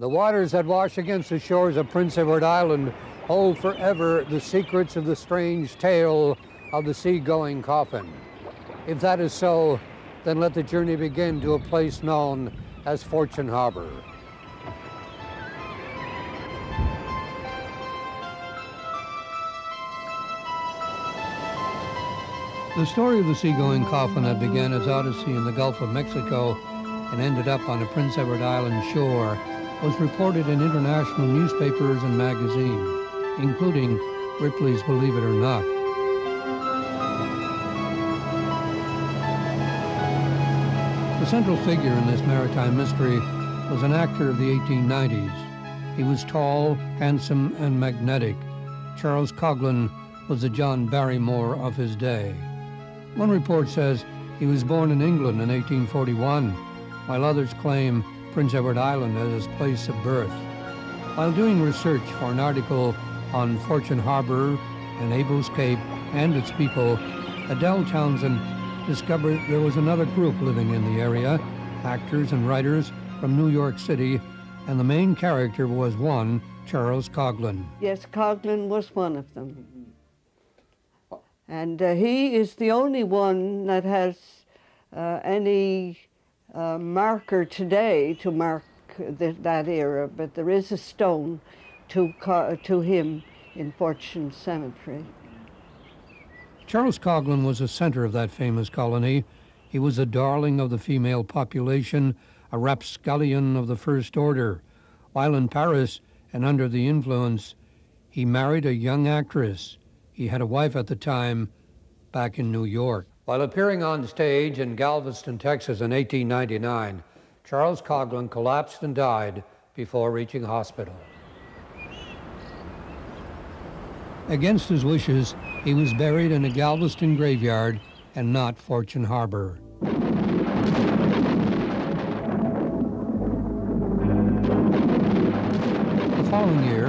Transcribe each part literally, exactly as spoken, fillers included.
The waters that wash against the shores of Prince Edward Island hold forever the secrets of the strange tale of the sea-going coffin. If that is so, then let the journey begin to a place known as Fortune Harbor. The story of the sea-going coffin that began its odyssey in the Gulf of Mexico and ended up on the Prince Edward Island shore was reported in international newspapers and magazines, including Ripley's Believe It or Not. The central figure in this maritime mystery was an actor of the eighteen nineties. He was tall, handsome, and magnetic. Charles Coghlan was the John Barrymore of his day. One report says he was born in England in eighteen forty-one, while others claim Prince Edward Island as his place of birth. While doing research for an article on Fortune Harbor and Abel's Cape and its people, Adele Townsend discovered there was another group living in the area, actors and writers from New York City, and the main character was one, Charles Coghlan. Yes, Coghlan was one of them. And uh, he is the only one that has uh, any uh, marker today to mark th that era, but there is a stone to, to him in Fortune Cemetery. Charles Coghlan was the center of that famous colony. He was a darling of the female population, a rapscallion of the first order. While in Paris and under the influence, he married a young actress. He had a wife at the time back in New York. While appearing on stage in Galveston, Texas in eighteen ninety-nine, Charles Coghlan collapsed and died before reaching hospital. Against his wishes, he was buried in a Galveston graveyard and not Fortune Harbor. The following year,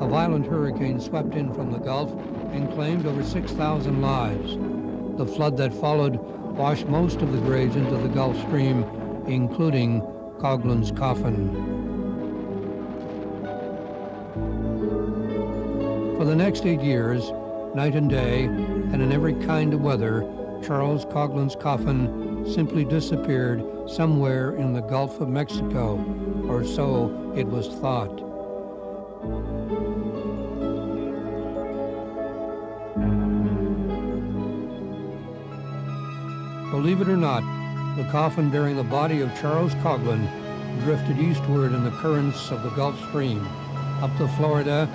a violent hurricane swept in from the Gulf and claimed over six thousand lives. The flood that followed washed most of the graves into the Gulf Stream, including Coghlan's coffin. For the next eight years, night and day, and in every kind of weather, Charles Coghlan's coffin simply disappeared somewhere in the Gulf of Mexico, or so it was thought. Believe it or not, the coffin bearing the body of Charles Coghlan drifted eastward in the currents of the Gulf Stream, up to Florida,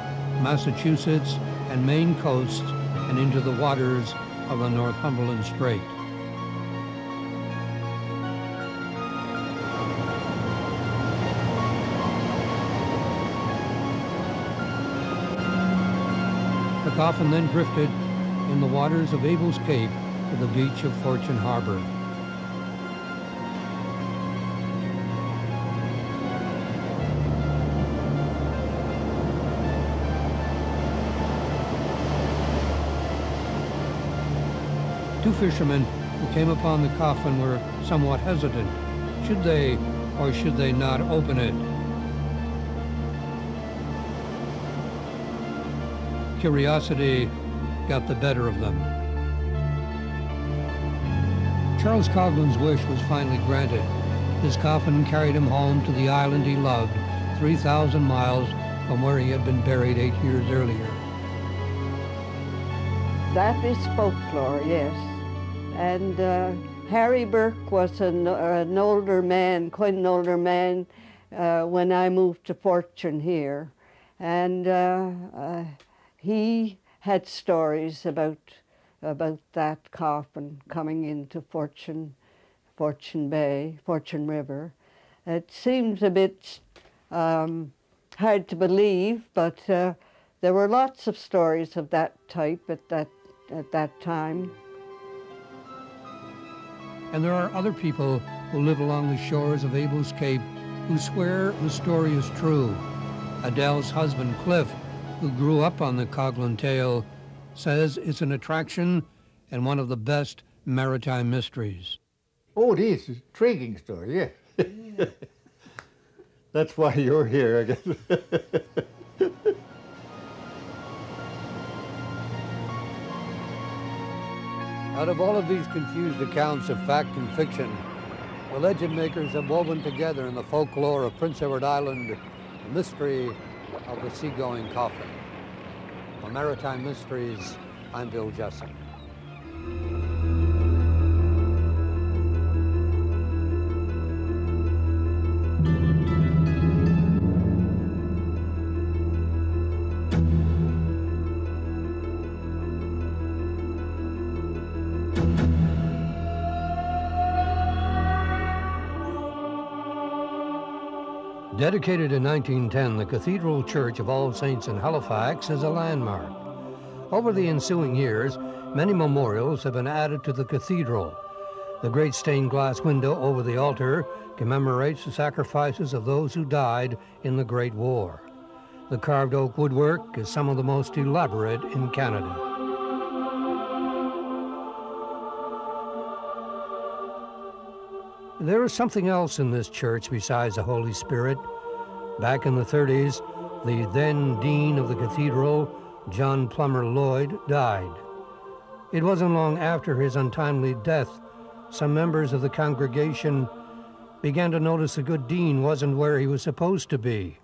Massachusetts and Maine coasts, and into the waters of the Northumberland Strait. The coffin then drifted in the waters of Abel's Cape to the beach of Fortune Harbor. Two fishermen who came upon the coffin were somewhat hesitant. Should they or should they not open it? Curiosity got the better of them. Charles Coghlan's wish was finally granted. His coffin carried him home to the island he loved, three thousand miles from where he had been buried eight years earlier. That is folklore, yes. And uh, Harry Burke was an, uh, an older man, quite an older man, uh, when I moved to Fortune here. And uh, uh, he had stories about, about that coffin coming into Fortune, Fortune Bay, Fortune River. It seems a bit um, hard to believe, but uh, there were lots of stories of that type at that at that time. And there are other people who live along the shores of Abel's Cape who swear the story is true. Adele's husband, Cliff, who grew up on the Coghlan tale, says it's an attraction and one of the best maritime mysteries. Oh, it is. It's an intriguing story, yeah. That's why you're here, I guess. Out of all of these confused accounts of fact and fiction, the legend makers have woven together in the folklore of Prince Edward Island the mystery of the seagoing coffin. For Maritime Mysteries, I'm Bill Jessome. Dedicated in nineteen ten, the Cathedral Church of All Saints in Halifax is a landmark. Over the ensuing years, many memorials have been added to the cathedral. The great stained glass window over the altar commemorates the sacrifices of those who died in the Great War. The carved oak woodwork is some of the most elaborate in Canada. There is something else in this church besides the Holy Spirit. Back in the thirties, the then dean of the cathedral, John Plummer Lloyd, died. It wasn't long after his untimely death, some members of the congregation began to notice the good dean wasn't where he was supposed to be,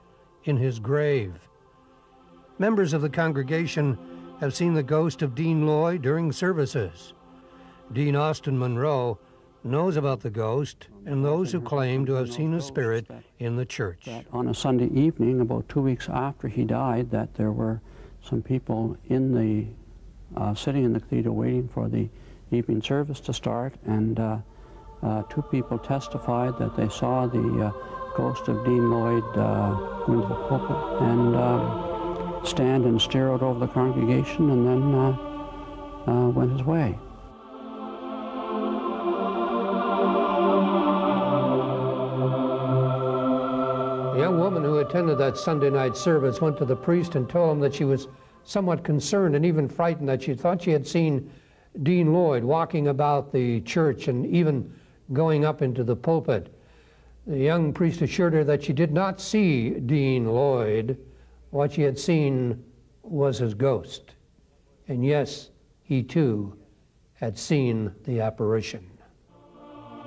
in his grave. Members of the congregation have seen the ghost of Dean Lloyd during services. Dean Austin Monroe knows about the ghost and those who claim to have seen a spirit in the church. On a Sunday evening, about two weeks after he died, that there were some people in the uh, sitting in the cathedral waiting for the evening service to start, and uh, uh, two people testified that they saw the uh, ghost of Dean Lloyd uh, go into the pulpit and uh, stand and stare out over the congregation, and then uh, uh, went his way. The young woman who attended that Sunday night service went to the priest and told him that she was somewhat concerned and even frightened, that she thought she had seen Dean Lloyd walking about the church and even going up into the pulpit. The young priest assured her that she did not see Dean Lloyd. What she had seen was his ghost. And yes, he too had seen the apparition.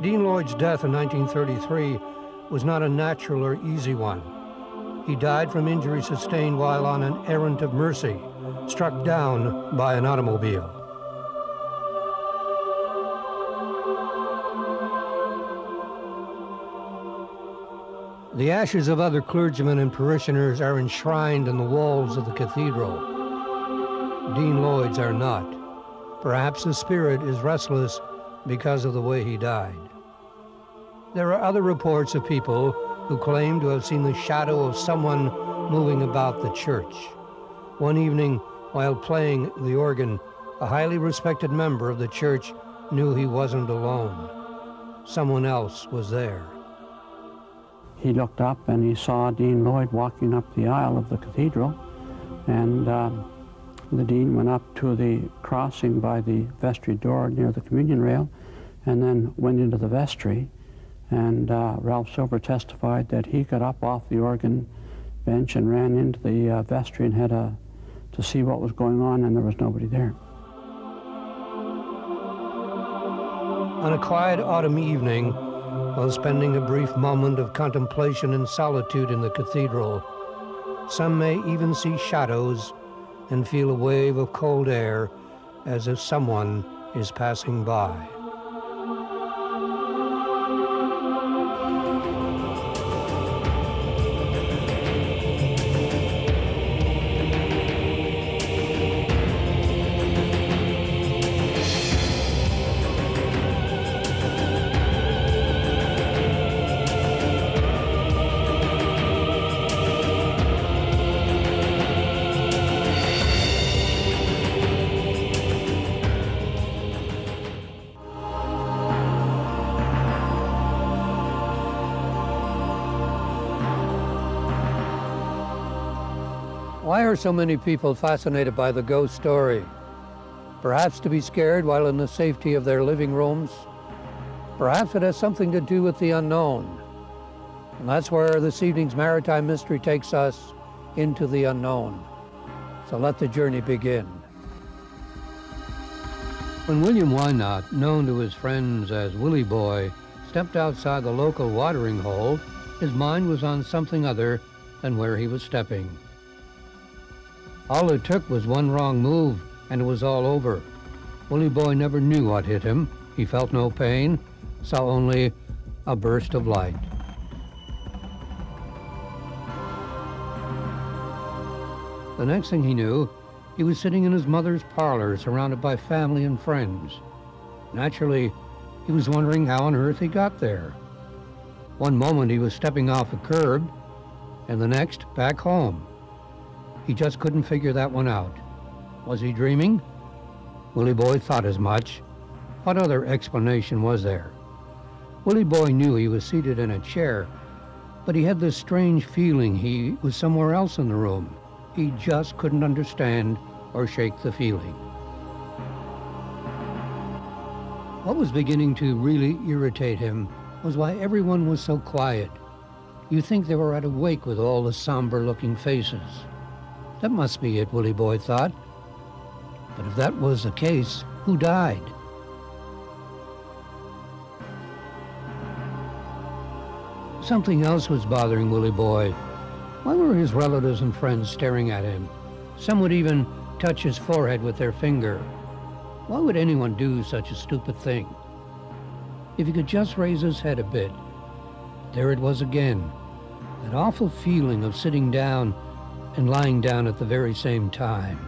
Dean Lloyd's death in nineteen thirty-three was not a natural or easy one. He died from injuries sustained while on an errand of mercy, struck down by an automobile. The ashes of other clergymen and parishioners are enshrined in the walls of the cathedral. Dean Lloyd's are not. Perhaps his spirit is restless because of the way he died. There are other reports of people who claim to have seen the shadow of someone moving about the church. One evening, while playing the organ, a highly respected member of the church knew he wasn't alone. Someone else was there. He looked up and he saw Dean Lloyd walking up the aisle of the cathedral, and um, the dean went up to the crossing by the vestry door near the communion rail, and then went into the vestry. And uh, Ralph Silver testified that he got up off the organ bench and ran into the uh, vestry and had a, to see what was going on, and there was nobody there. On a quiet autumn evening, while spending a brief moment of contemplation and solitude in the cathedral, some may even see shadows and feel a wave of cold air as if someone is passing by. Why are so many people fascinated by the ghost story? Perhaps to be scared while in the safety of their living rooms? Perhaps it has something to do with the unknown. And that's where this evening's maritime mystery takes us, into the unknown. So let the journey begin. When William Wynot, known to his friends as Willie Boy, stepped outside the local watering hole, his mind was on something other than where he was stepping. All it took was one wrong move, and it was all over. Willie Boy never knew what hit him. He felt no pain, saw only a burst of light. The next thing he knew, he was sitting in his mother's parlor, surrounded by family and friends. Naturally, he was wondering how on earth he got there. One moment he was stepping off a curb, and the next, back home. He just couldn't figure that one out. Was he dreaming? Willie Boy thought as much. What other explanation was there? Willie Boy knew he was seated in a chair, but he had this strange feeling he was somewhere else in the room. He just couldn't understand or shake the feeling. What was beginning to really irritate him was why everyone was so quiet. You'd think they were at a wake with all the somber-looking faces. That must be it, Willie Boy thought. But if that was the case, who died? Something else was bothering Willie Boy. Why were his relatives and friends staring at him? Some would even touch his forehead with their finger. Why would anyone do such a stupid thing? If he could just raise his head a bit. There it was again, that awful feeling of sitting down and lying down at the very same time.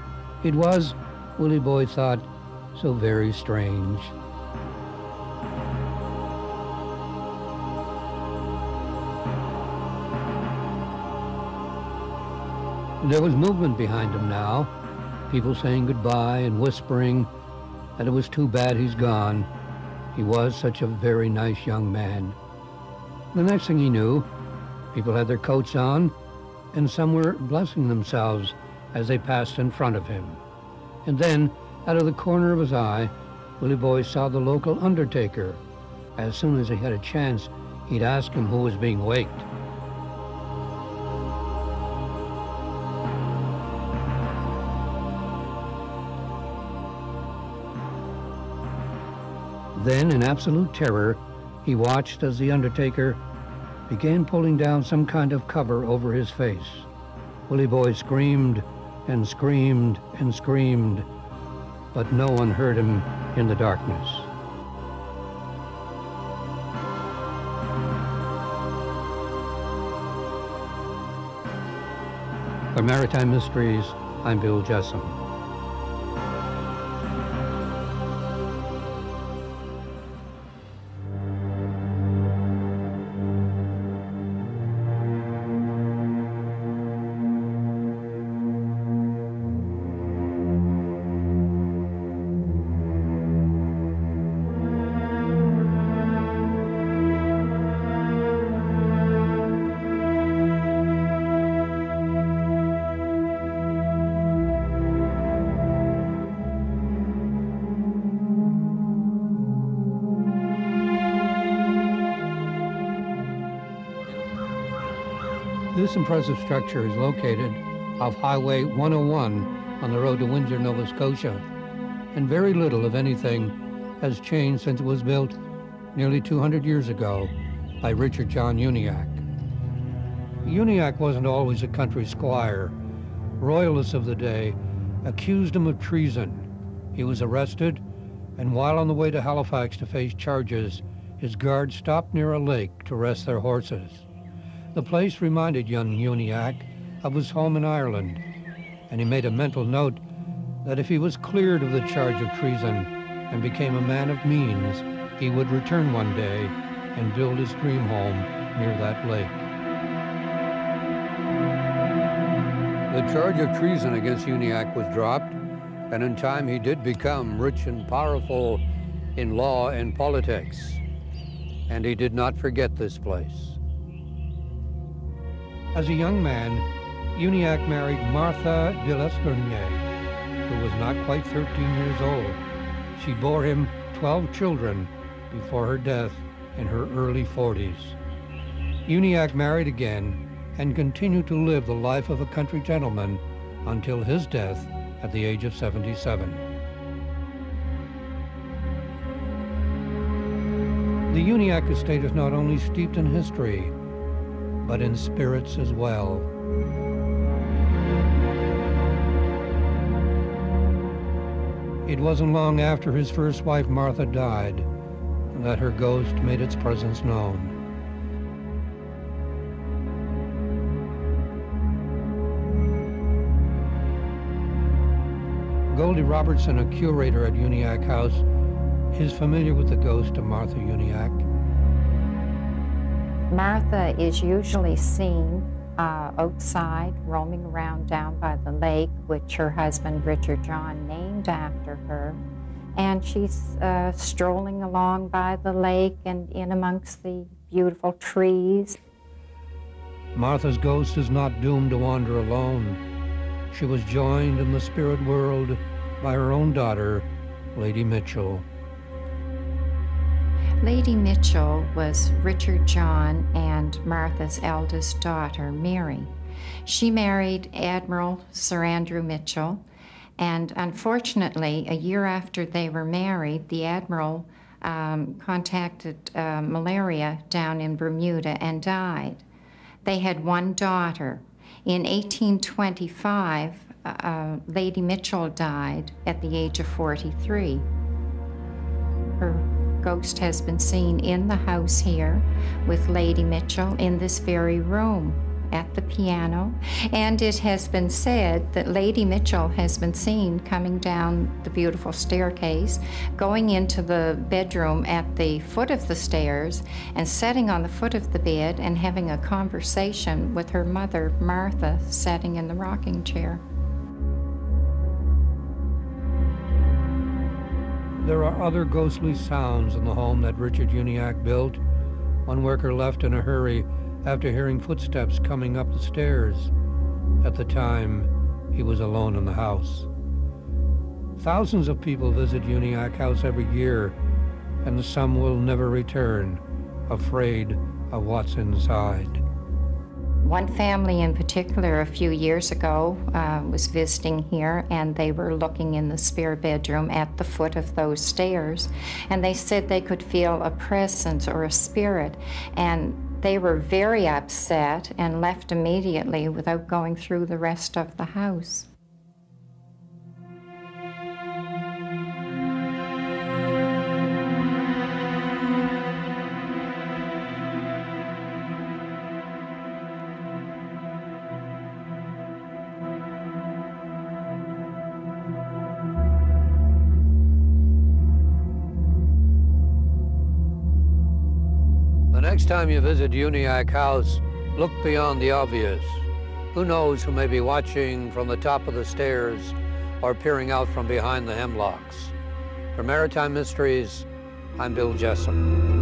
It was, Willie Boy thought, so very strange. There was movement behind him now, people saying goodbye and whispering that it was too bad he's gone. He was such a very nice young man. The next thing he knew, people had their coats on, and some were blessing themselves as they passed in front of him. And then, out of the corner of his eye, Willie Boy saw the local undertaker. As soon as he had a chance, he'd ask him who was being waked. Then, in absolute terror, he watched as the undertaker began pulling down some kind of cover over his face. Willie Boy screamed and screamed and screamed, but no one heard him in the darkness. For Maritime Mysteries, I'm Bill Jessome. This impressive structure is located off Highway one oh one on the road to Windsor, Nova Scotia, and very little, if anything, has changed since it was built nearly two hundred years ago by Richard John Uniacke. Uniacke wasn't always a country squire. Royalists of the day accused him of treason. He was arrested, and while on the way to Halifax to face charges, his guards stopped near a lake to rest their horses. The place reminded young Uniacke of his home in Ireland, and he made a mental note that if he was cleared of the charge of treason and became a man of means, he would return one day and build his dream home near that lake. The charge of treason against Uniacke was dropped, and in time he did become rich and powerful in law and politics, and he did not forget this place. As a young man, Uniacke married Martha de L'Estournay, who was not quite thirteen years old. She bore him twelve children before her death in her early forties. Uniacke married again and continued to live the life of a country gentleman until his death at the age of seventy-seven. The Uniacke estate is not only steeped in history, but in spirits as well. It wasn't long after his first wife, Martha, died that her ghost made its presence known. Goldie Robertson, a curator at Uniacke House, is familiar with the ghost of Martha Uniacke. Martha is usually seen uh, outside, roaming around down by the lake, which her husband Richard John named after her. And she's uh, strolling along by the lake and in amongst the beautiful trees. Martha's ghost is not doomed to wander alone. She was joined in the spirit world by her own daughter, Lady Mitchell. Lady Mitchell was Richard John and Martha's eldest daughter, Mary. She married Admiral Sir Andrew Mitchell, and unfortunately, a year after they were married, the Admiral um, contracted uh, malaria down in Bermuda and died. They had one daughter. In eighteen twenty-five, uh, Lady Mitchell died at the age of forty-three. Her ghost has been seen in the house here with Lady Mitchell in this very room at the piano. And it has been said that Lady Mitchell has been seen coming down the beautiful staircase, going into the bedroom at the foot of the stairs and sitting on the foot of the bed and having a conversation with her mother, Martha, sitting in the rocking chair. There are other ghostly sounds in the home that Richard Uniacke built. One worker left in a hurry after hearing footsteps coming up the stairs. At the time, he was alone in the house. Thousands of people visit Uniacke House every year, and some will never return, afraid of what's inside. One family in particular a few years ago uh, was visiting here, and they were looking in the spare bedroom at the foot of those stairs, and they said they could feel a presence or a spirit, and they were very upset and left immediately without going through the rest of the house. Next time you visit Uniacke House, look beyond the obvious. Who knows who may be watching from the top of the stairs or peering out from behind the hemlocks. For Maritime Mysteries, I'm Bill Jessome.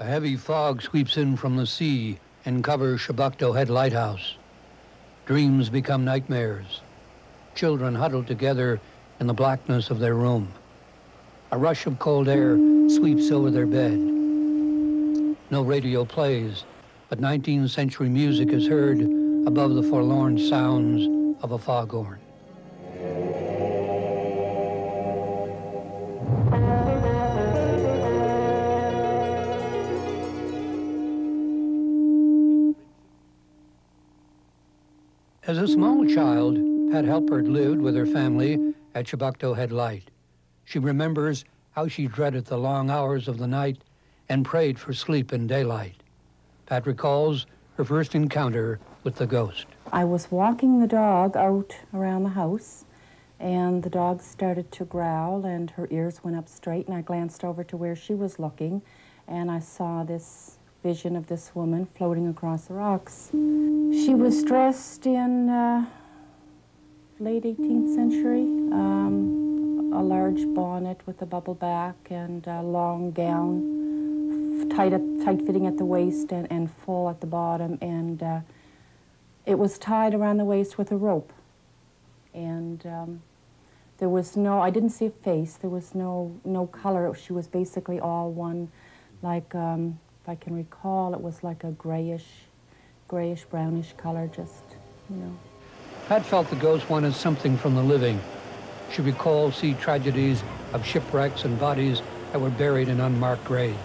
Heavy fog sweeps in from the sea and covers Shabakto Head Lighthouse. Dreams become nightmares. Children huddle together in the blackness of their room. A rush of cold air sweeps over their bed. No radio plays, but nineteenth century music is heard above the forlorn sounds of a foghorn. As a small child, Pat Halpert lived with her family at Shabakto Head Light. She remembers how she dreaded the long hours of the night and prayed for sleep in daylight. Pat recalls her first encounter with the ghost. I was walking the dog out around the house, and the dog started to growl, and her ears went up straight, and I glanced over to where she was looking, and I saw this vision of this woman floating across the rocks. She was dressed in uh, late eighteenth century, um, a large bonnet with a bubble back and a long gown, tight, up, tight fitting at the waist and, and full at the bottom, and uh, it was tied around the waist with a rope. And um, there was no, I didn't see a face, there was no, no color. She was basically all one, like, um, if I can recall, it was like a grayish, grayish, brownish color, just, you know. Pat felt the ghost wanted something from the living. She recalled sea tragedies of shipwrecks and bodies that were buried in unmarked graves.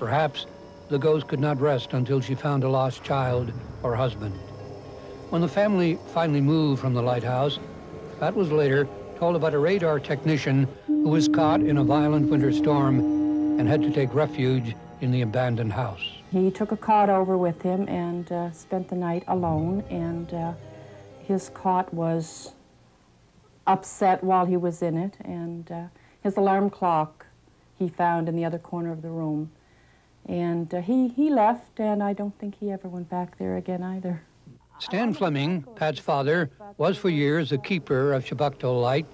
Perhaps the ghost could not rest until she found a lost child or husband. When the family finally moved from the lighthouse, Pat was later told about a radar technician who was caught in a violent winter storm and had to take refuge in the abandoned house. He took a cot over with him and uh, spent the night alone, and uh, his cot was upset while he was in it, and uh, his alarm clock he found in the other corner of the room. And uh, he, he left, and I don't think he ever went back there again either. Stan Fleming, Pat's father, was for years a keeper of Chebucto Light.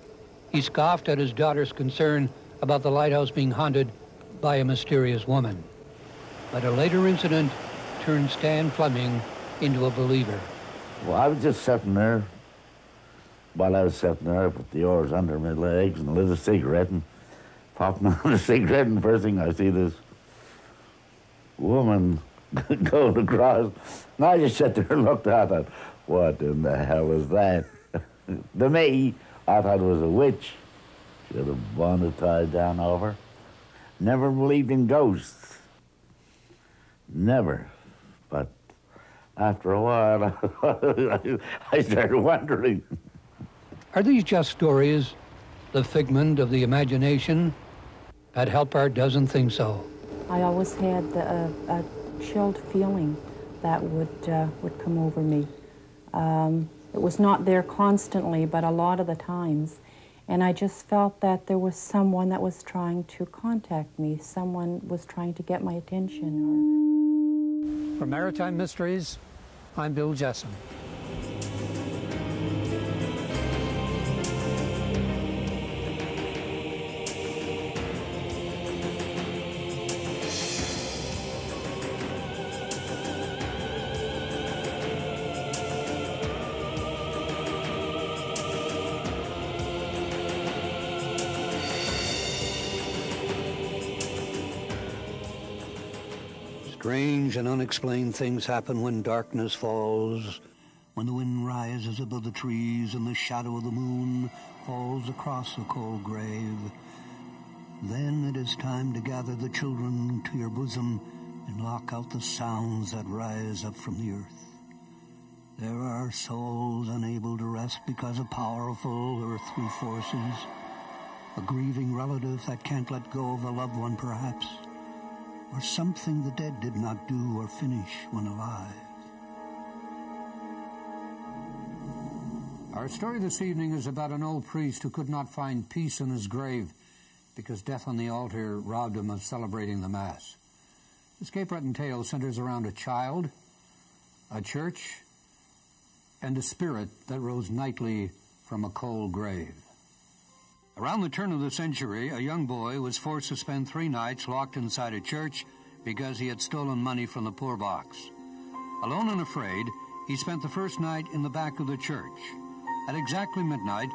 He scoffed at his daughter's concern about the lighthouse being haunted by a mysterious woman. But a later incident turned Stan Fleming into a believer. Well, I was just sitting there. While I was sitting there, I put the oars under my legs and lit a cigarette and popped my a cigarette, and first thing I see this woman going across. And I just sat there and looked at it. What in the hell is that? To me, I thought it was a witch. She had a bonnet tied down over. Never believed in ghosts. Never. But after a while, I started wondering. Are these just stories, the figment of the imagination? Pat Halpart doesn't think so. I always had the, uh, a chilled feeling that would, uh, would come over me. Um, it was not there constantly, but a lot of the times. And I just felt that there was someone that was trying to contact me. Someone was trying to get my attention. For Maritime Mysteries, I'm Bill Jessome. Strange and unexplained things happen when darkness falls, when the wind rises above the trees and the shadow of the moon falls across the cold grave. Then it is time to gather the children to your bosom and lock out the sounds that rise up from the earth. There are souls unable to rest because of powerful earthly forces, a grieving relative that can't let go of a loved one perhaps, or something the dead did not do or finish when alive. Our story this evening is about an old priest who could not find peace in his grave because death on the altar robbed him of celebrating the Mass. This Cape Breton tale centers around a child, a church, and a spirit that rose nightly from a cold grave. Around the turn of the century, a young boy was forced to spend three nights locked inside a church because he had stolen money from the poor box. Alone and afraid, he spent the first night in the back of the church. At exactly midnight,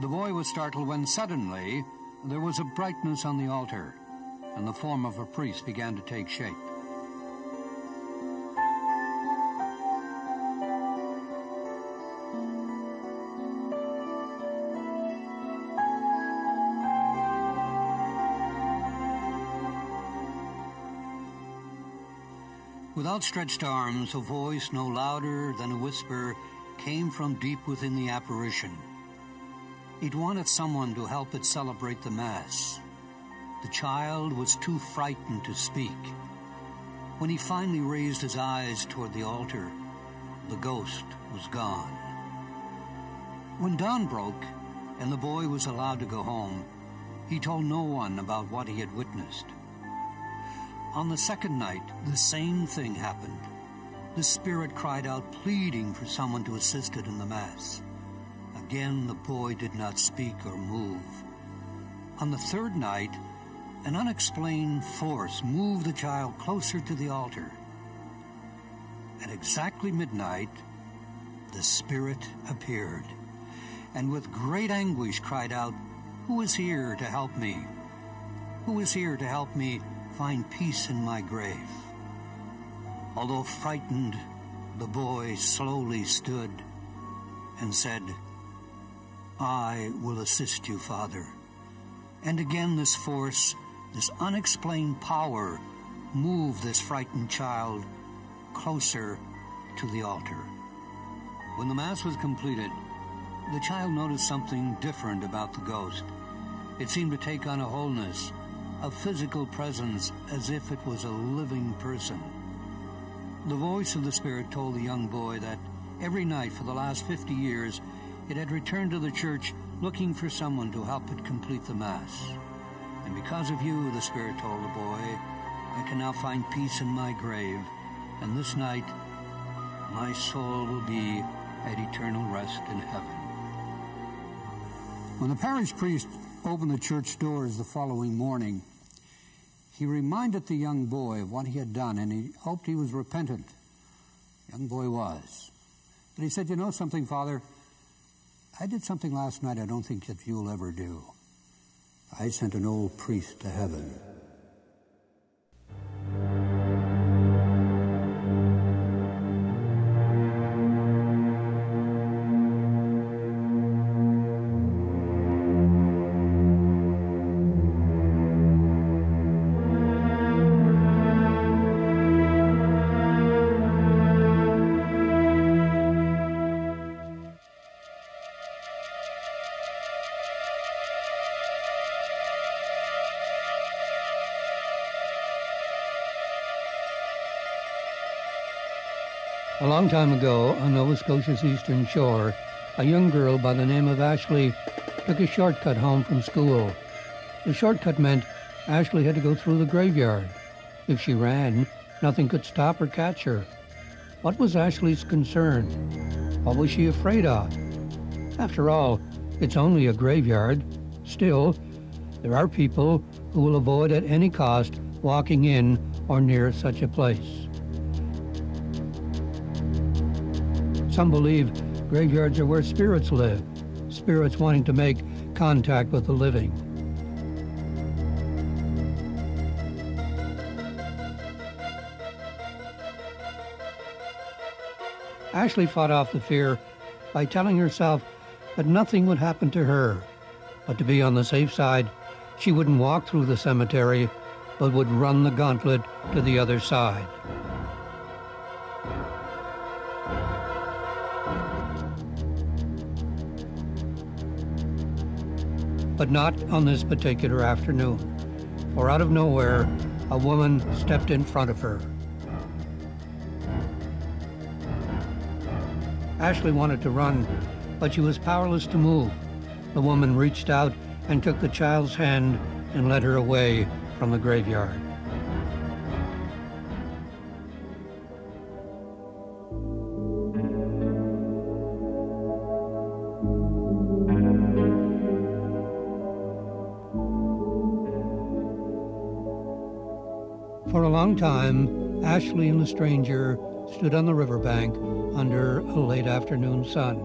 the boy was startled when suddenly there was a brightness on the altar, and the form of a priest began to take shape. With outstretched arms, a voice no louder than a whisper came from deep within the apparition. It wanted someone to help it celebrate the Mass. The child was too frightened to speak. When he finally raised his eyes toward the altar, the ghost was gone. When dawn broke and the boy was allowed to go home, he told no one about what he had witnessed. On the second night, the same thing happened. The spirit cried out, pleading for someone to assist it in the mass. Again, the boy did not speak or move. On the third night, an unexplained force moved the child closer to the altar. At exactly midnight, the spirit appeared, and with great anguish cried out, "Who is here to help me? Who is here to help me find peace in my grave?" Although frightened, the boy slowly stood and said, "I will assist you, Father." And again this force, this unexplained power, moved this frightened child closer to the altar. When the mass was completed, the child noticed something different about the ghost. It seemed to take on a wholeness, a physical presence, as if it was a living person. The voice of the spirit told the young boy that every night for the last fifty years, it had returned to the church looking for someone to help it complete the mass. "And because of you," the spirit told the boy, "I can now find peace in my grave, and this night my soul will be at eternal rest in heaven." When the parish priest opened the church doors the following morning, he reminded the young boy of what he had done, and he hoped he was repentant. The young boy was. But he said, "You know something, Father? I did something last night I don't think that you'll ever do. I sent an old priest to heaven." A long time ago, on Nova Scotia's eastern shore, a young girl by the name of Ashley took a shortcut home from school. The shortcut meant Ashley had to go through the graveyard. If she ran, nothing could stop or catch her. What was Ashley's concern? What was she afraid of? After all, it's only a graveyard. Still, there are people who will avoid at any cost walking in or near such a place. Some believe graveyards are where spirits live, spirits wanting to make contact with the living. Ashley fought off the fear by telling herself that nothing would happen to her, but to be on the safe side, she wouldn't walk through the cemetery, but would run the gauntlet to the other side. But not on this particular afternoon, for out of nowhere, a woman stepped in front of her. Ashley wanted to run, but she was powerless to move. The woman reached out and took the child's hand and led her away from the graveyard. For a long time, Ashley and the stranger stood on the riverbank under a late afternoon sun.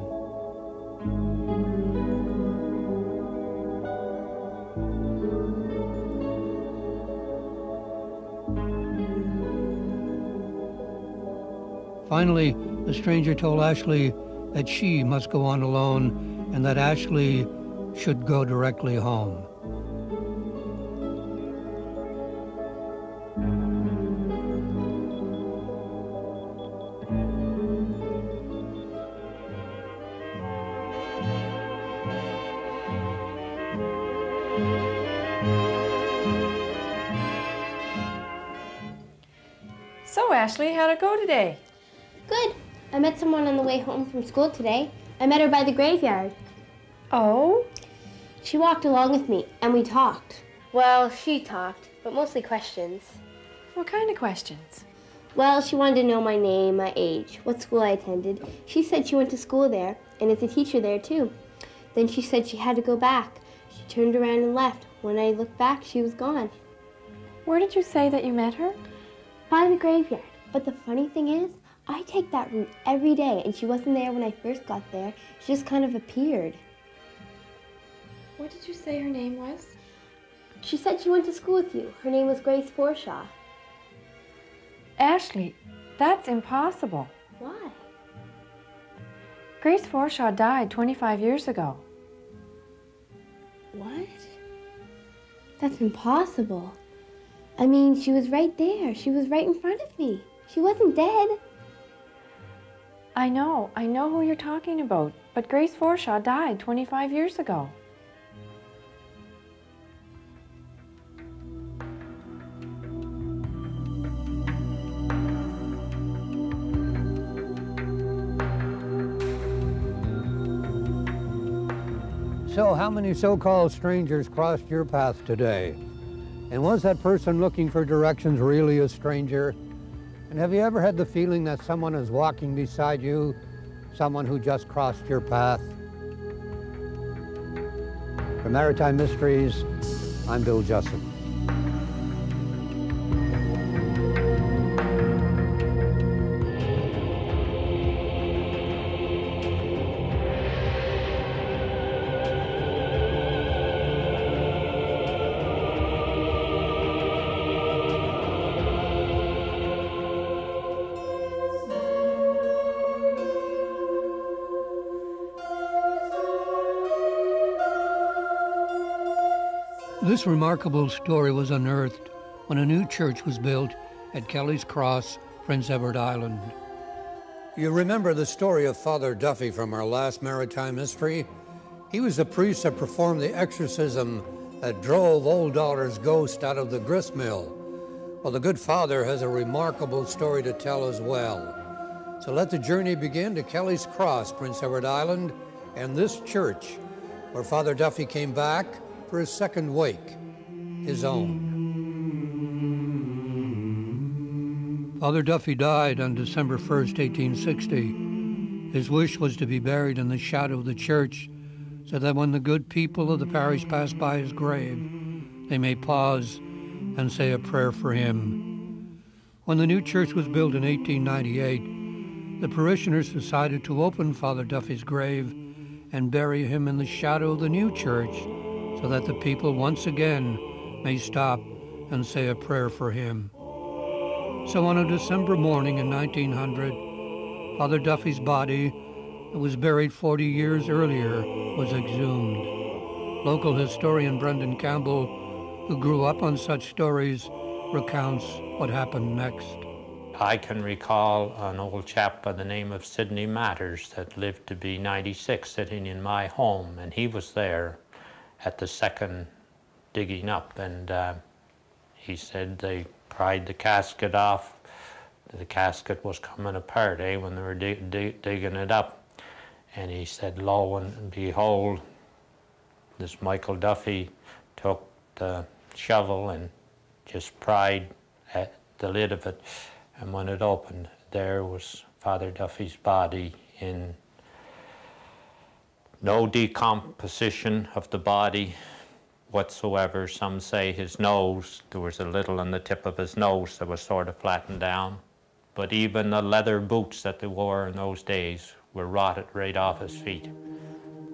Finally, the stranger told Ashley that she must go on alone and that Ashley should go directly home. Ashley, how'd it go today? Good. I met someone on the way home from school today. I met her by the graveyard. Oh? She walked along with me, and we talked. Well, she talked, but mostly questions. What kind of questions? Well, she wanted to know my name, my age, what school I attended. She said she went to school there, and is a teacher there too. Then she said she had to go back. She turned around and left. When I looked back, she was gone. Where did you say that you met her? By the graveyard. But the funny thing is, I take that route every day, and she wasn't there when I first got there. She just kind of appeared. What did you say her name was? She said she went to school with you. Her name was Grace Forshaw. Ashley, that's impossible. Why? Grace Forshaw died twenty-five years ago. What? That's impossible. I mean, she was right there. She was right in front of me. She wasn't dead. I know. I know who you're talking about. But Grace Forshaw died twenty-five years ago. So how many so-called strangers crossed your path today? And was that person looking for directions really a stranger? And have you ever had the feeling that someone is walking beside you, someone who just crossed your path? For Maritime Mysteries, I'm Bill Jessome. This remarkable story was unearthed when a new church was built at Kelly's Cross, Prince Edward Island. You remember the story of Father Duffy from our last Maritime Mystery? He was the priest that performed the exorcism that drove Old Dollar's ghost out of the gristmill. Well, the good father has a remarkable story to tell as well. So let the journey begin to Kelly's Cross, Prince Edward Island, and this church where Father Duffy came back for his second wake, his own. Father Duffy died on December first, eighteen sixty. His wish was to be buried in the shadow of the church so that when the good people of the parish pass by his grave, they may pause and say a prayer for him. When the new church was built in eighteen ninety-eight, the parishioners decided to open Father Duffy's grave and bury him in the shadow of the new church, so that the people once again may stop and say a prayer for him. So on a December morning in nineteen hundred, Father Duffy's body, that was buried forty years earlier, was exhumed. Local historian Brendan Campbell, who grew up on such stories, recounts what happened next. I can recall an old chap by the name of Sidney Matters that lived to be ninety-six sitting in my home, and he was there at the second digging up, and uh, he said they pried the casket off. The casket was coming apart, eh, when they were dig dig digging it up. And he said, lo and behold, this Michael Duffy took the shovel and just pried at the lid of it. And when it opened, there was Father Duffy's body in no decomposition of the body whatsoever. Some say his nose, there was a little on the tip of his nose that was sort of flattened down. But even the leather boots that they wore in those days were rotted right off his feet.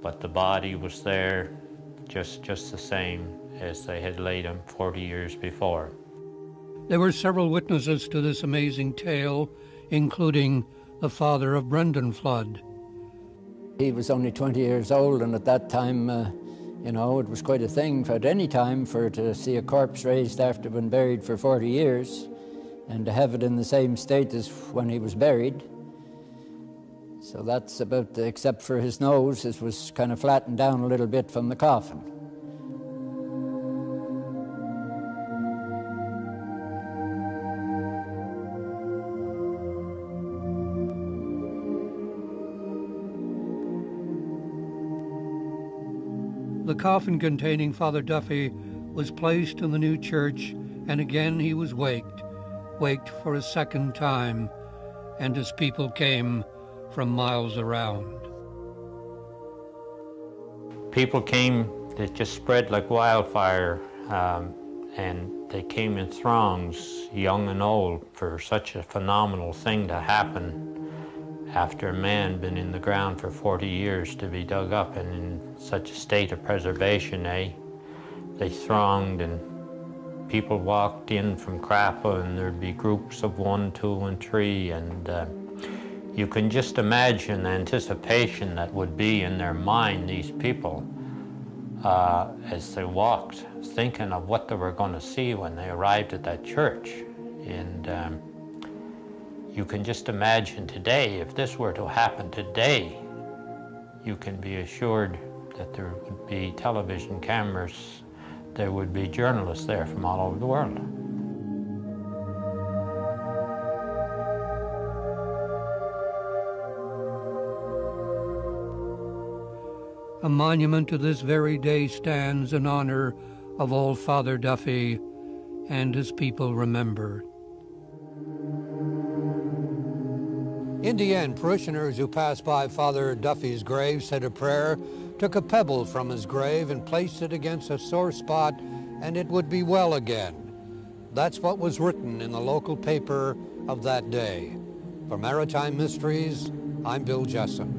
But the body was there just, just the same as they had laid him forty years before. There were several witnesses to this amazing tale, including the father of Brendan Flood. He was only twenty years old, and at that time, uh, you know, it was quite a thing for at any time for to see a corpse raised after being buried for forty years, and to have it in the same state as when he was buried. So that's about, the, except for his nose, it was kind of flattened down a little bit from the coffin. The coffin containing Father Duffy was placed in the new church, and again he was waked waked for a second time, and his people came from miles around. People came that just spread like wildfire, um, and they came in throngs, young and old, for such a phenomenal thing to happen after a man been in the ground for forty years to be dug up and in such a state of preservation. Eh? They thronged, and people walked in from Crappa, and there'd be groups of one, two, and three, and uh, you can just imagine the anticipation that would be in their mind, these people, uh, as they walked, thinking of what they were going to see when they arrived at that church. And um, you can just imagine today, if this were to happen today, you can be assured that there would be television cameras. There would be journalists there from all over the world. A monument to this very day stands in honor of old Father Duffy, and his people remember. In the end, parishioners who passed by Father Duffy's grave said a prayer, took a pebble from his grave and placed it against a sore spot, and it would be well again. That's what was written in the local paper of that day. For Maritime Mysteries, I'm Bill Jessome.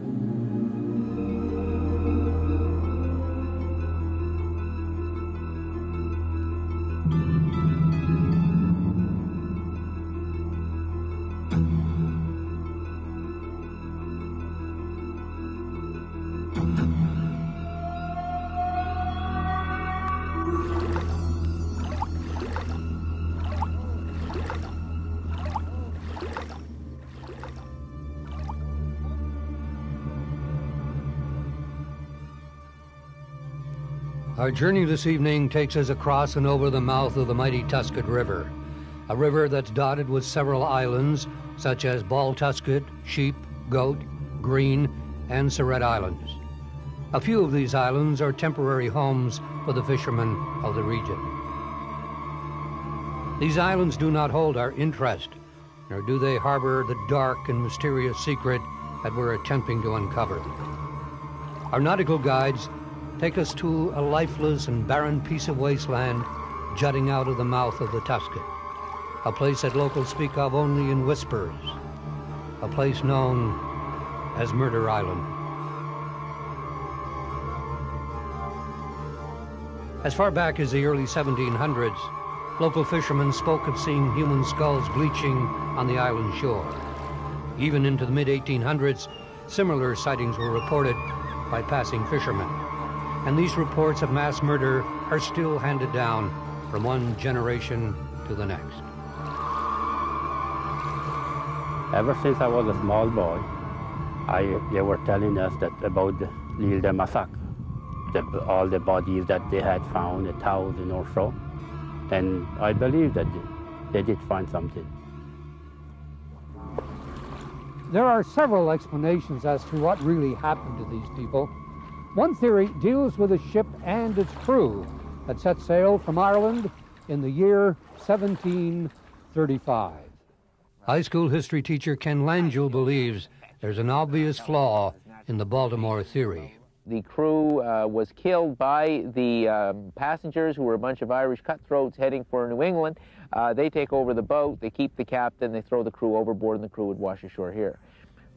Our journey this evening takes us across and over the mouth of the mighty Tuscat River, a river that's dotted with several islands, such as Ball Tuscat, Sheep, Goat, Green, and Surrette Islands. A few of these islands are temporary homes for the fishermen of the region. These islands do not hold our interest, nor do they harbor the dark and mysterious secret that we're attempting to uncover. Our nautical guides take us to a lifeless and barren piece of wasteland jutting out of the mouth of the Tuscat, a place that locals speak of only in whispers, a place known as Murder Island. As far back as the early seventeen hundreds, local fishermen spoke of seeing human skulls bleaching on the island shore. Even into the mid eighteen hundreds, similar sightings were reported by passing fishermen. And these reports of mass murder are still handed down from one generation to the next. Ever since I was a small boy, I, they were telling us that about the L'Île de Massacre, the, all the bodies that they had found, a thousand or so. And I believe that they, they did find something. There are several explanations as to what really happened to these people. One theory deals with a ship and its crew that set sail from Ireland in the year seventeen thirty-five. High school history teacher Ken Langell believes there's an obvious flaw in the Baltimore theory. The crew uh, was killed by the um, passengers, who were a bunch of Irish cutthroats heading for New England. Uh, they take over the boat, they keep the captain, they throw the crew overboard, and the crew would wash ashore here.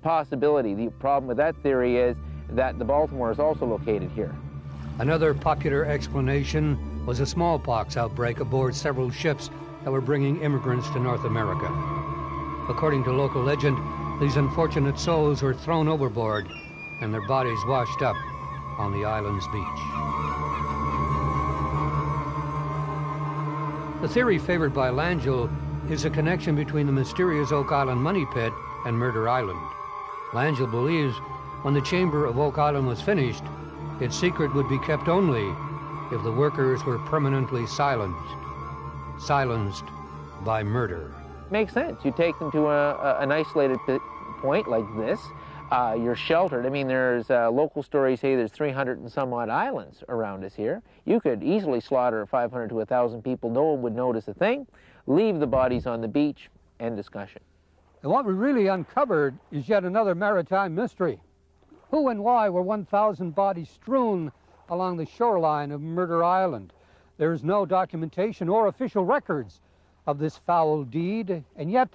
Possibility. The problem with that theory is that the Baltimore is also located here. Another popular explanation was a smallpox outbreak aboard several ships that were bringing immigrants to North America. According to local legend, these unfortunate souls were thrown overboard and their bodies washed up on the island's beach. The theory favored by Langell is a connection between the mysterious Oak Island money pit and Murder Island. Langell believes when the chamber of Oak Island was finished, its secret would be kept only if the workers were permanently silenced. Silenced by murder. Makes sense. You take them to a, a, an isolated point like this, uh, you're sheltered. I mean, there's uh, local stories say there's three hundred and some odd islands around us here. You could easily slaughter five hundred to one thousand people. No one would notice a thing. leave the bodies on the beach, end discussion. And what we really uncovered is yet another maritime mystery. Who and why were one thousand bodies strewn along the shoreline of Murder Island? There is no documentation or official records of this foul deed, and yet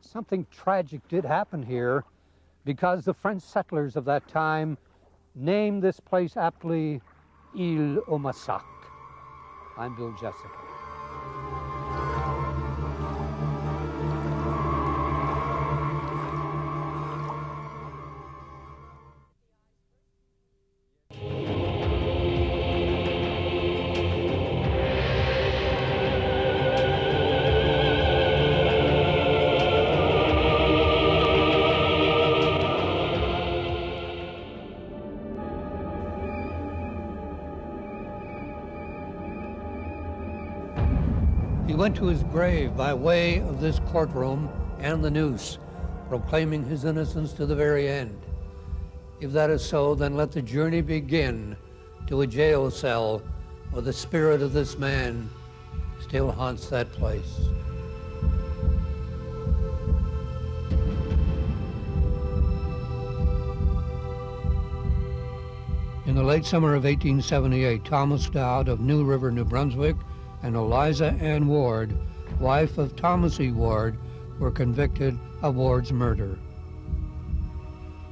something tragic did happen here, because the French settlers of that time named this place aptly Île au Massacre. I'm Bill Jessome. He went to his grave by way of this courtroom and the noose, proclaiming his innocence to the very end. If that is so, then let the journey begin to a jail cell where the spirit of this man still haunts that place. In the late summer of eighteen seventy-eight, Thomas Dowd of New River, New Brunswick, and Eliza Ann Ward, wife of Thomas E. Ward, were convicted of Ward's murder.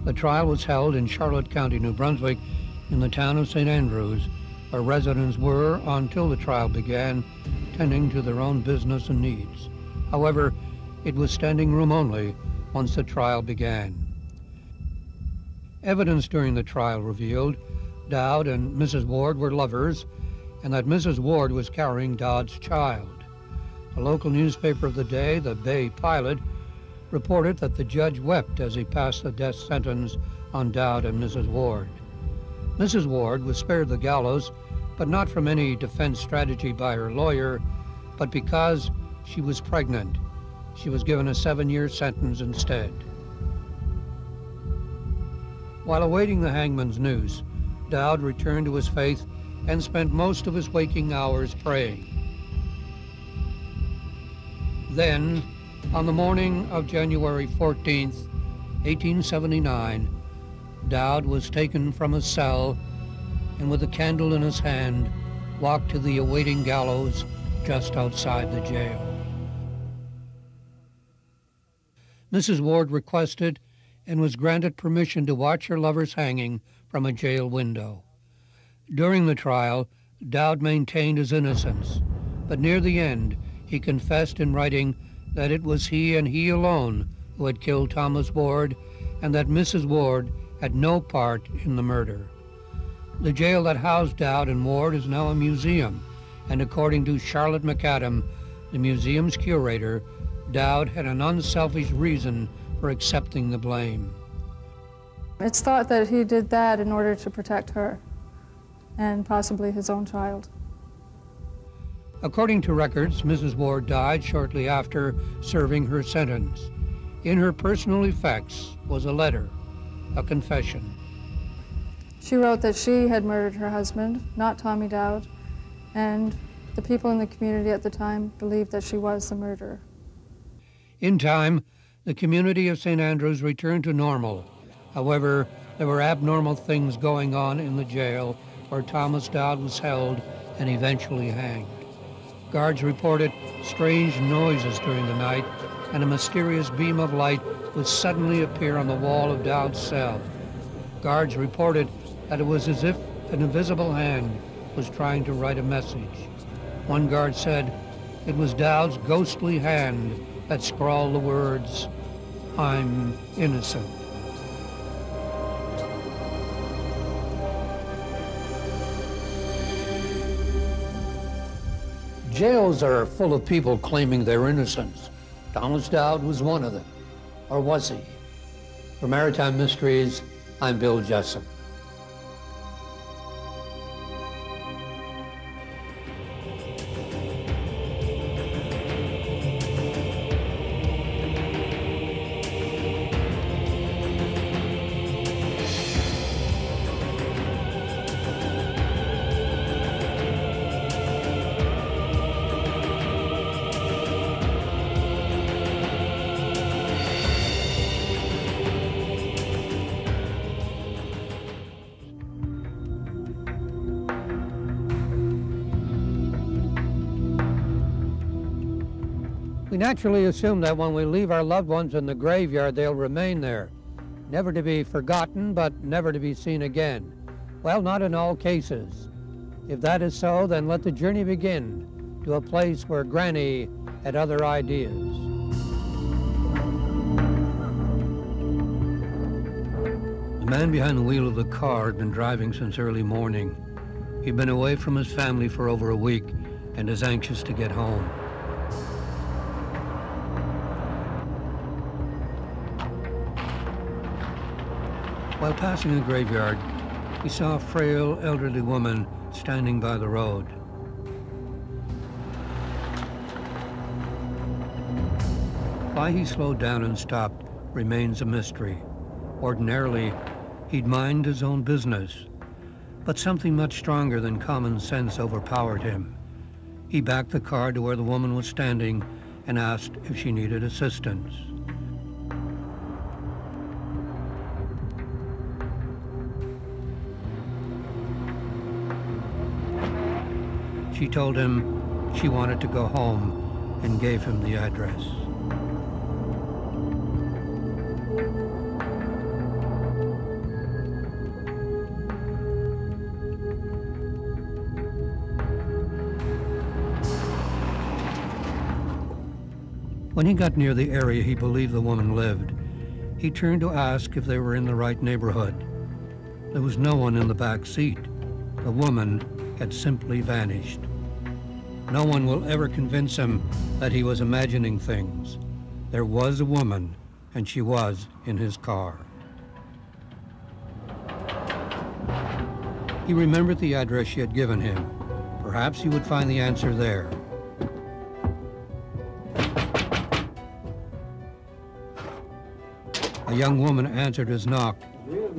The trial was held in Charlotte County, New Brunswick, in the town of Saint Andrews, where residents were, until the trial began, tending to their own business and needs. However, it was standing room only once the trial began. Evidence during the trial revealed Dowd and Missus Ward were lovers, and that Missus Ward was carrying Dowd's child. The local newspaper of the day, the Bay Pilot, reported that the judge wept as he passed the death sentence on Dowd and Missus Ward. Missus Ward was spared the gallows, but not from any defense strategy by her lawyer, but because she was pregnant. She was given a seven-year sentence instead. While awaiting the hangman's noose, Dowd returned to his faith and spent most of his waking hours praying. Then, on the morning of January fourteenth, eighteen seventy-nine, Dowd was taken from his cell and with a candle in his hand, walked to the awaiting gallows just outside the jail. Missus Ward requested and was granted permission to watch her lover's hanging from a jail window. During the trial, Dowd maintained his innocence, but near the end, he confessed in writing that it was he and he alone who had killed Thomas Ward and that Missus Ward had no part in the murder. The jail that housed Dowd and Ward is now a museum, and according to Charlotte McAdam, the museum's curator, Dowd had an unselfish reason for accepting the blame. It's thought that he did that in order to protect her and possibly his own child. According to records, Missus Ward died shortly after serving her sentence. In her personal effects was a letter, a confession. She wrote that she had murdered her husband, not Tommy Dowd, and the people in the community at the time believed that she was the murderer. In time, the community of Saint Andrews returned to normal. However, there were abnormal things going on in the jail where Thomas Dowd was held and eventually hanged. Guards reported strange noises during the night, and a mysterious beam of light would suddenly appear on the wall of Dowd's cell. Guards reported that it was as if an invisible hand was trying to write a message. One guard said it was Dowd's ghostly hand that scrawled the words, "I'm innocent." Jails are full of people claiming their innocence. Thomas Dowd was one of them, or was he? For Maritime Mysteries, I'm Bill Jessome. We naturally assume that when we leave our loved ones in the graveyard, they'll remain there, never to be forgotten, but never to be seen again. Well, not in all cases. If that is so, then let the journey begin to a place where Granny had other ideas. The man behind the wheel of the car had been driving since early morning. He'd been away from his family for over a week and is anxious to get home. While passing the graveyard, he saw a frail, elderly woman standing by the road. Why he slowed down and stopped remains a mystery. Ordinarily, he'd mind his own business, but something much stronger than common sense overpowered him. He backed the car to where the woman was standing and asked if she needed assistance. She told him she wanted to go home and gave him the address. When he got near the area he believed the woman lived, he turned to ask if they were in the right neighborhood. There was no one in the back seat. The woman had simply vanished. No one will ever convince him that he was imagining things. There was a woman, and she was in his car. He remembered the address she had given him. Perhaps he would find the answer there. A young woman answered his knock.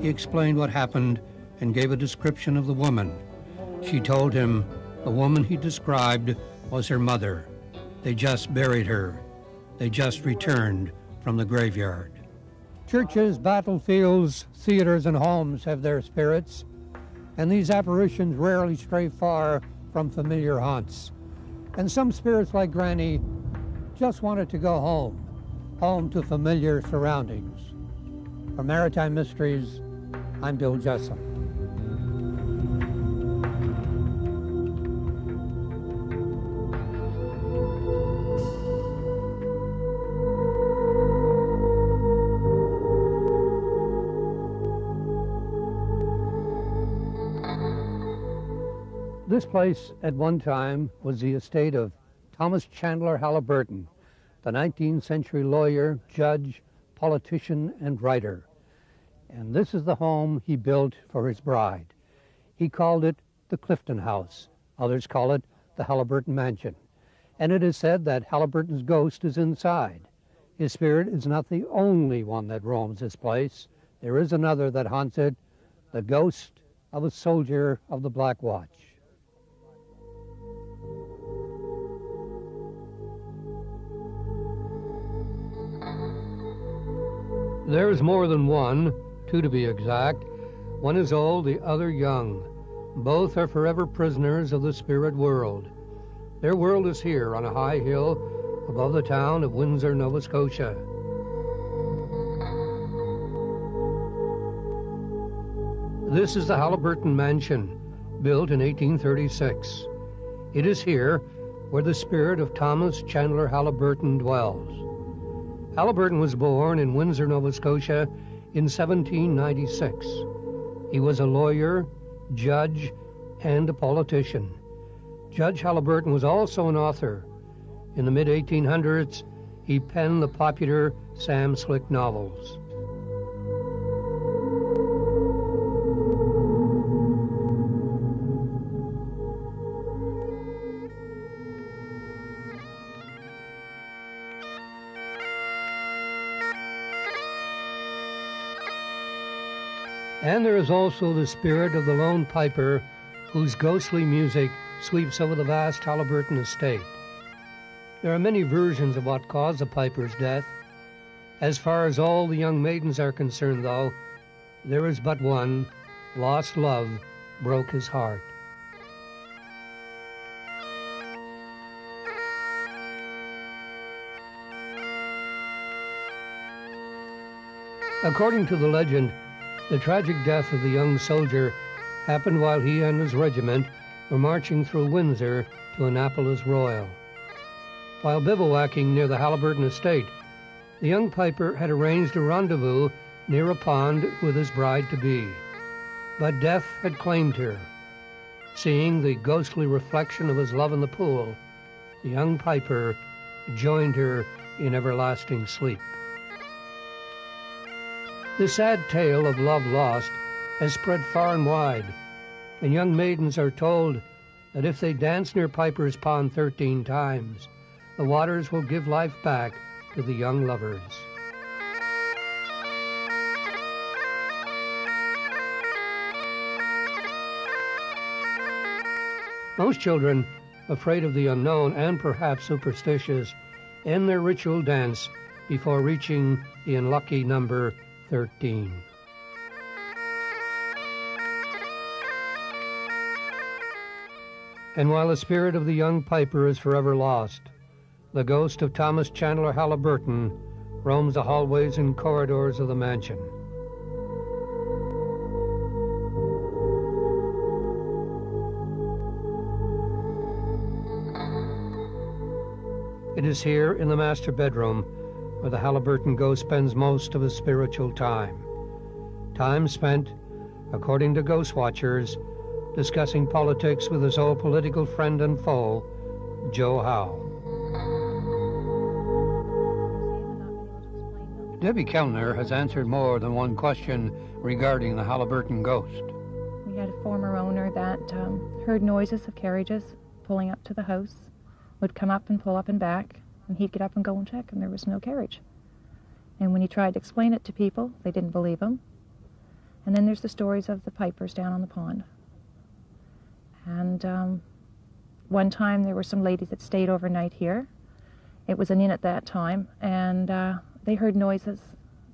He explained what happened and gave a description of the woman. She told him the woman he described was her mother. They just buried her. They just returned from the graveyard. Churches, battlefields, theaters, and homes have their spirits, and these apparitions rarely stray far from familiar haunts. And some spirits, like Granny, just wanted to go home, home to familiar surroundings. For Maritime Mysteries, I'm Bill Jessome. This place at one time was the estate of Thomas Chandler Haliburton, the nineteenth century lawyer, judge, politician, and writer. And this is the home he built for his bride. He called it the Clifton House. Others call it the Haliburton Mansion. And it is said that Haliburton's ghost is inside. His spirit is not the only one that roams this place. There is another that haunts it, the ghost of a soldier of the Black Watch. There's more than one, two to be exact. One is old, the other young. Both are forever prisoners of the spirit world. Their world is here on a high hill above the town of Windsor, Nova Scotia. This is the Haliburton Mansion, built in eighteen thirty-six. It is here where the spirit of Thomas Chandler Haliburton dwells. Haliburton was born in Windsor, Nova Scotia in seventeen ninety-six. He was a lawyer, judge, and a politician. Judge Haliburton was also an author. In the mid eighteen hundreds, he penned the popular Sam Slick novels. And there is also the spirit of the Lone Piper, whose ghostly music sweeps over the vast Haliburton estate. There are many versions of what caused the Piper's death. As far as all the young maidens are concerned, though, there is but one. Lost love broke his heart. According to the legend, the tragic death of the young soldier happened while he and his regiment were marching through Windsor to Annapolis Royal. While bivouacking near the Halliburton estate, the young piper had arranged a rendezvous near a pond with his bride-to-be. But death had claimed her. Seeing the ghostly reflection of his love in the pool, the young piper joined her in everlasting sleep. The sad tale of love lost has spread far and wide, and young maidens are told that if they dance near Piper's Pond thirteen times, the waters will give life back to the young lovers. Most children, afraid of the unknown and perhaps superstitious, end their ritual dance before reaching the unlucky number thirteen. And while the spirit of the young piper is forever lost, the ghost of Thomas Chandler Halliburton roams the hallways and corridors of the mansion. It is here in the master bedroom where the Halliburton ghost spends most of his spiritual time. Time spent, according to ghost watchers, discussing politics with his old political friend and foe, Joe Howe. Debbie Kellner has answered more than one question regarding the Halliburton ghost. We had a former owner that um, heard noises of carriages pulling up to the house, would come up and pull up and back, and he'd get up and go and check, and there was no carriage. And when he tried to explain it to people, they didn't believe him. And then there's the stories of the pipers down on the pond. And um, one time there were some ladies that stayed overnight here. It was an inn at that time, and uh, they heard noises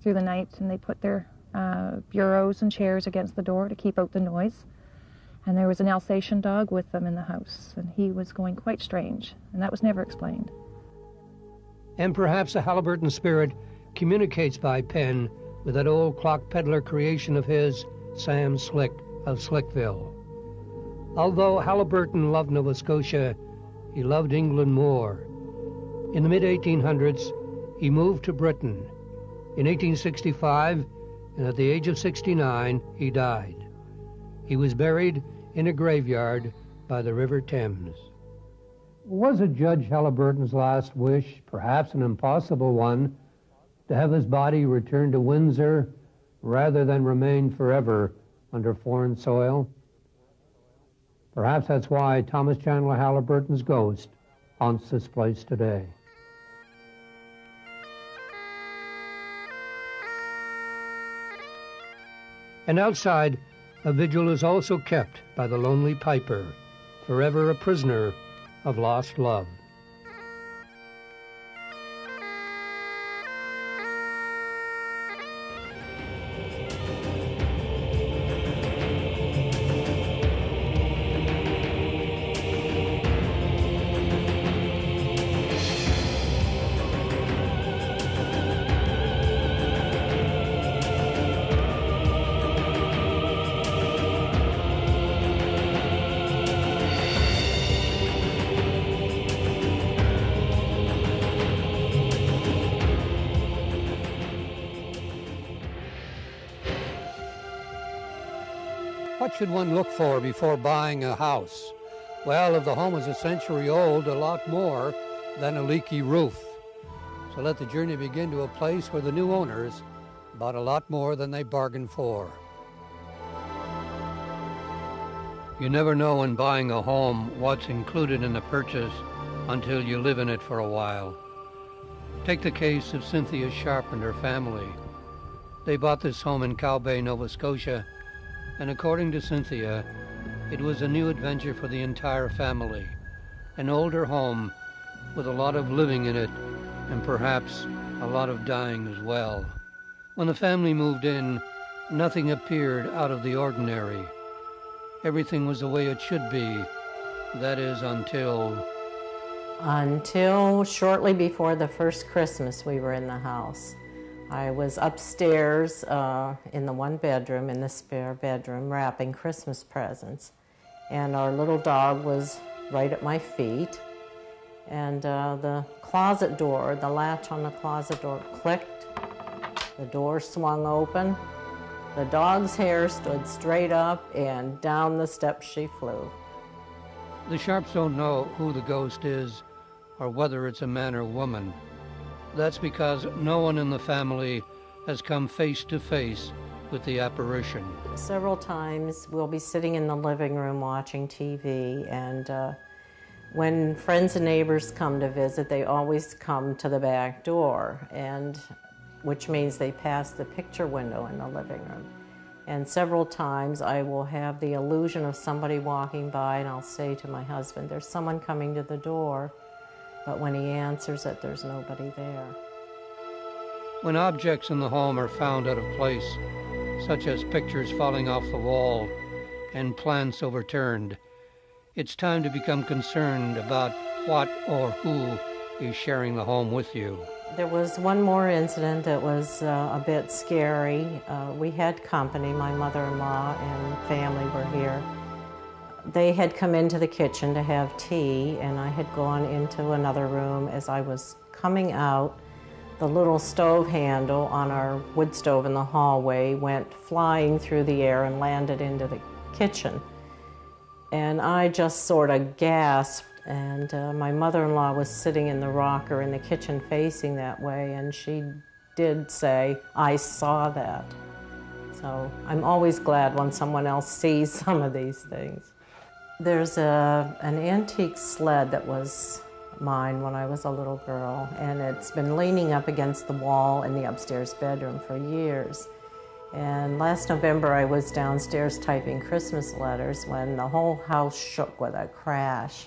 through the night, and they put their uh, bureaus and chairs against the door to keep out the noise. And there was an Alsatian dog with them in the house, and he was going quite strange, and that was never explained. And perhaps the Halliburton spirit communicates by pen with that old clock peddler creation of his, Sam Slick of Slickville. Although Halliburton loved Nova Scotia, he loved England more. In the mid eighteen hundreds, he moved to Britain. In eighteen sixty-five, and at the age of sixty-nine, he died. He was buried in a graveyard by the River Thames. Was it Judge Halliburton's last wish, perhaps an impossible one, to have his body returned to Windsor rather than remain forever under foreign soil? Perhaps that's why Thomas Chandler Halliburton's ghost haunts this place today. And outside, a vigil is also kept by the lonely piper, forever a prisoner of lost love. What should one look for before buying a house? Well, if the home is a century old, a lot more than a leaky roof. So let the journey begin to a place where the new owners bought a lot more than they bargained for. You never know when buying a home what's included in the purchase until you live in it for a while. Take the case of Cynthia Sharp and her family. They bought this home in Cowbay, Nova Scotia, and according to Cynthia, it was a new adventure for the entire family. An older home with a lot of living in it, and perhaps a lot of dying as well. When the family moved in, nothing appeared out of the ordinary. Everything was the way it should be. That is, until... Until shortly before the first Christmas we were in the house. I was upstairs uh, in the one bedroom, in the spare bedroom, wrapping Christmas presents. And our little dog was right at my feet. And uh, the closet door, the latch on the closet door clicked. The door swung open. The dog's hair stood straight up, and down the steps she flew. The Sharps don't know who the ghost is or whether it's a man or woman. That's because no one in the family has come face to face with the apparition. Several times we'll be sitting in the living room watching T V, and uh, when friends and neighbors come to visit, they always come to the back door, and which means they pass the picture window in the living room. And several times I will have the illusion of somebody walking by, and I'll say to my husband, there's someone coming to the door, but when he answers it, there's nobody there. When objects in the home are found out of place, such as pictures falling off the wall and plants overturned, it's time to become concerned about what or who is sharing the home with you. There was one more incident that was uh, a bit scary. Uh, we had company. My mother-in-law and family were here. They had come into the kitchen to have tea, and I had gone into another room. As I was coming out, the little stove handle on our wood stove in the hallway went flying through the air and landed into the kitchen. And I just sort of gasped. And uh, my mother-in-law was sitting in the rocker in the kitchen facing that way, and she did say, I saw that. So I'm always glad when someone else sees some of these things. There's a, an antique sled that was mine when I was a little girl, and it's been leaning up against the wall in the upstairs bedroom for years. And last November I was downstairs typing Christmas letters when the whole house shook with a crash.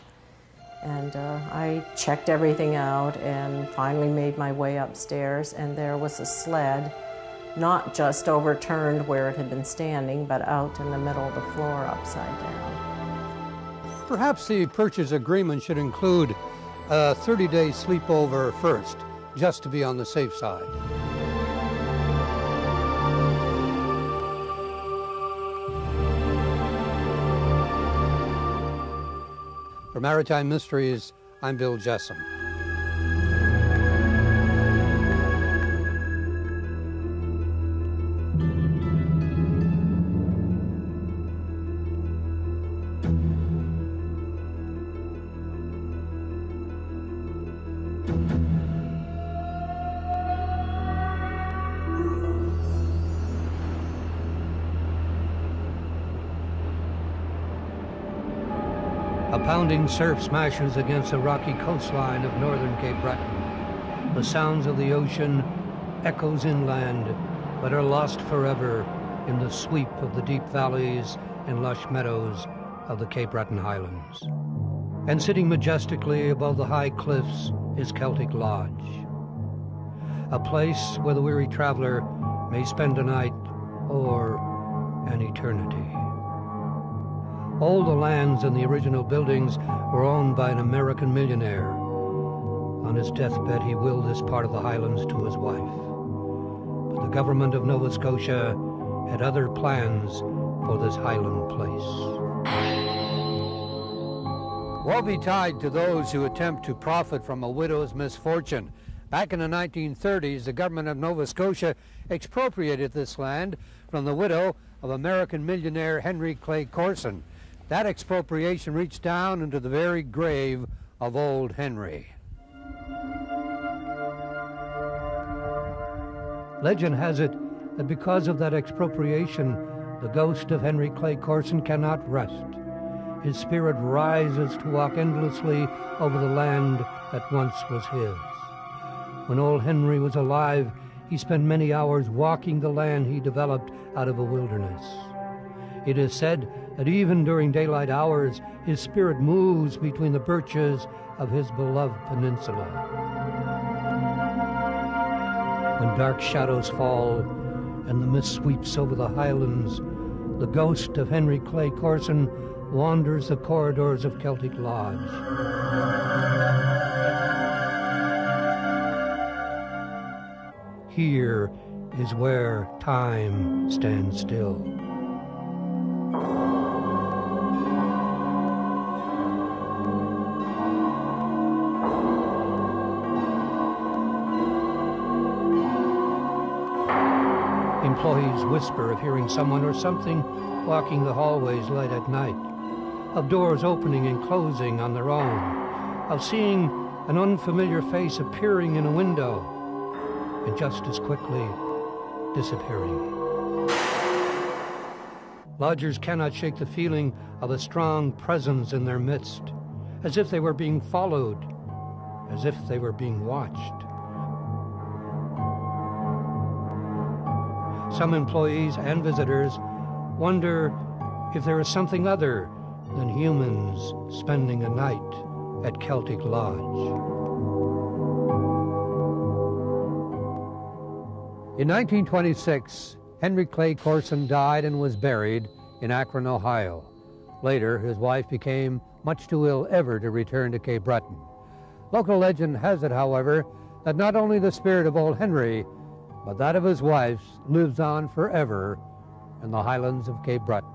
And uh, I checked everything out and finally made my way upstairs, and there was a sled, not just overturned where it had been standing, but out in the middle of the floor upside down. Perhaps the purchase agreement should include a thirty-day sleepover first, just to be on the safe side. For Maritime Mysteries, I'm Bill Jessome. Pounding surf smashes against the rocky coastline of northern Cape Breton. The sounds of the ocean echoes inland, but are lost forever in the sweep of the deep valleys and lush meadows of the Cape Breton Highlands. And sitting majestically above the high cliffs is Celtic Lodge, a place where the weary traveler may spend a night or an eternity. All the lands and the original buildings were owned by an American millionaire. On his deathbed, he willed this part of the Highlands to his wife. But the government of Nova Scotia had other plans for this Highland place. Woe betide to those who attempt to profit from a widow's misfortune. Back in the nineteen thirties, the government of Nova Scotia expropriated this land from the widow of American millionaire Henry Clay Corson. That expropriation reached down into the very grave of old Henry. Legend has it that because of that expropriation, the ghost of Henry Clay Corson cannot rest. His spirit rises to walk endlessly over the land that once was his. When old Henry was alive, he spent many hours walking the land he developed out of a wilderness. It is said that even during daylight hours, his spirit moves between the birches of his beloved peninsula. When dark shadows fall and the mist sweeps over the highlands, the ghost of Henry Clay Corson wanders the corridors of Celtic Lodge. Here is where time stands still. Employees whisper of hearing someone or something walking the hallways late at night, of doors opening and closing on their own, of seeing an unfamiliar face appearing in a window, and just as quickly disappearing. Lodgers cannot shake the feeling of a strong presence in their midst, as if they were being followed, as if they were being watched. Some employees and visitors wonder if there is something other than humans spending a night at Celtic Lodge. In nineteen twenty-six, Henry Clay Corson died and was buried in Akron, Ohio. Later, his wife became much too ill ever to return to Cape Breton. Local legend has it, however, that not only the spirit of old Henry, but that of his wife lives on forever in the highlands of Cape Breton.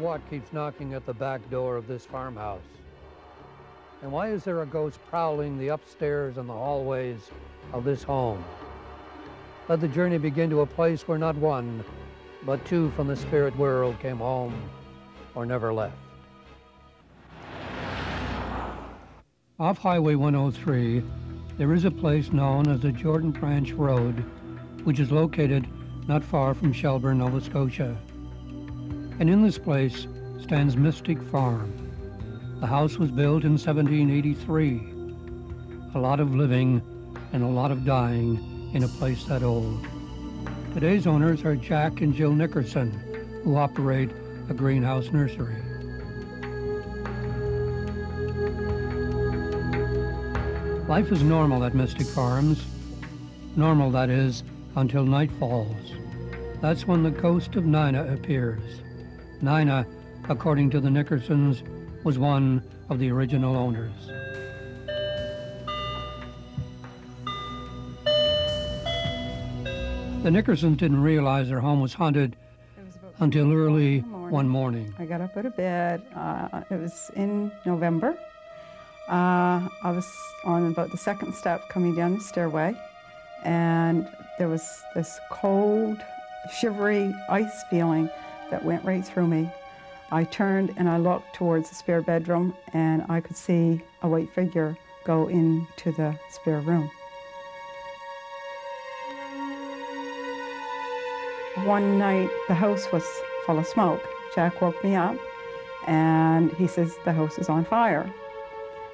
What keeps knocking at the back door of this farmhouse? And why is there a ghost prowling the upstairs and the hallways of this home? Let the journey begin to a place where not one, but two from the spirit world came home or never left. Off Highway one oh three, there is a place known as the Jordan Branch Road, which is located not far from Shelburne, Nova Scotia. And in this place stands Mystic Farm. The house was built in seventeen eighty-three. A lot of living and a lot of dying in a place that old. Today's owners are Jack and Jill Nickerson, who operate a greenhouse nursery. Life is normal at Mystic Farms. Normal, that is, until night falls. That's when the ghost of Nina appears. Nina, according to the Nickersons, was one of the original owners. The Nickersons didn't realize their home was haunted until early morning. one morning. I got up out of bed. Uh, it was in November. Uh, I was on about the second step coming down the stairway, and there was this cold, shivery ice feeling that went right through me. I turned and I looked towards the spare bedroom, and I could see a white figure go into the spare room. One night, the house was full of smoke. Jack woke me up and he says, the house is on fire.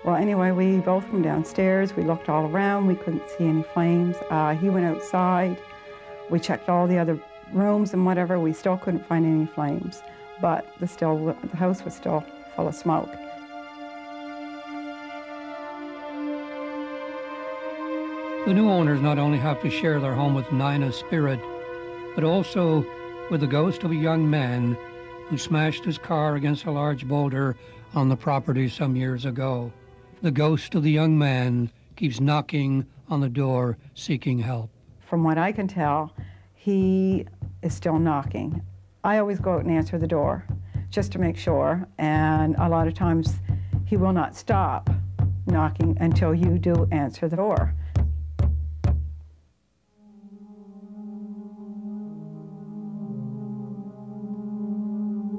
Well, anyway, we both came downstairs. We looked all around. We couldn't see any flames. Uh, he went outside. We checked all the other rooms and whatever, we still couldn't find any flames, but the, still, the house was still full of smoke. The new owners not only have to share their home with Nina's spirit, but also with the ghost of a young man who smashed his car against a large boulder on the property some years ago. The ghost of the young man keeps knocking on the door seeking help. From what I can tell, he is still knocking. I always go out and answer the door just to make sure, and a lot of times he will not stop knocking until you do answer the door.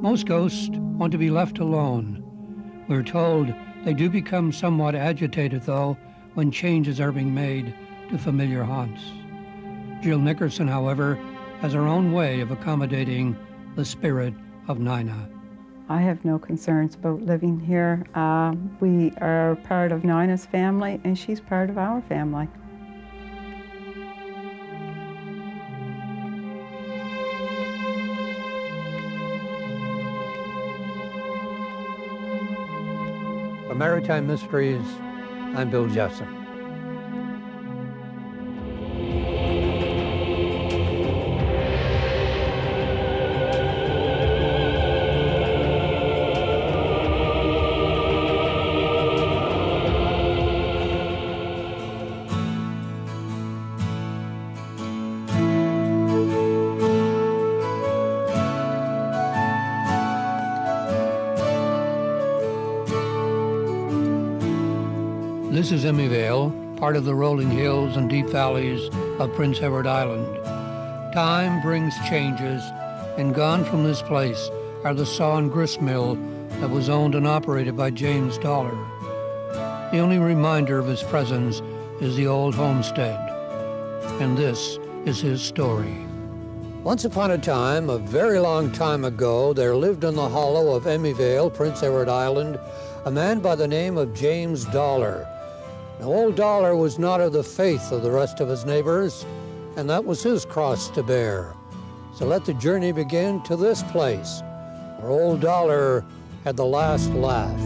Most ghosts want to be left alone. We're told they do become somewhat agitated, though, when changes are being made to familiar haunts. Jill Nickerson, however, has her own way of accommodating the spirit of Nina. I have no concerns about living here. Um, we are part of Nina's family, and she's part of our family. For Maritime Mysteries, I'm Bill Jessome. This is Emmyvale, part of the rolling hills and deep valleys of Prince Edward Island. Time brings changes, and gone from this place are the saw and grist mill that was owned and operated by James Dollar. The only reminder of his presence is the old homestead, and this is his story. Once upon a time, a very long time ago, there lived in the hollow of Emmyvale, Prince Edward Island, a man by the name of James Dollar. Now, old Dollar was not of the faith of the rest of his neighbors, and that was his cross to bear. So let the journey begin to this place, where old Dollar had the last laugh.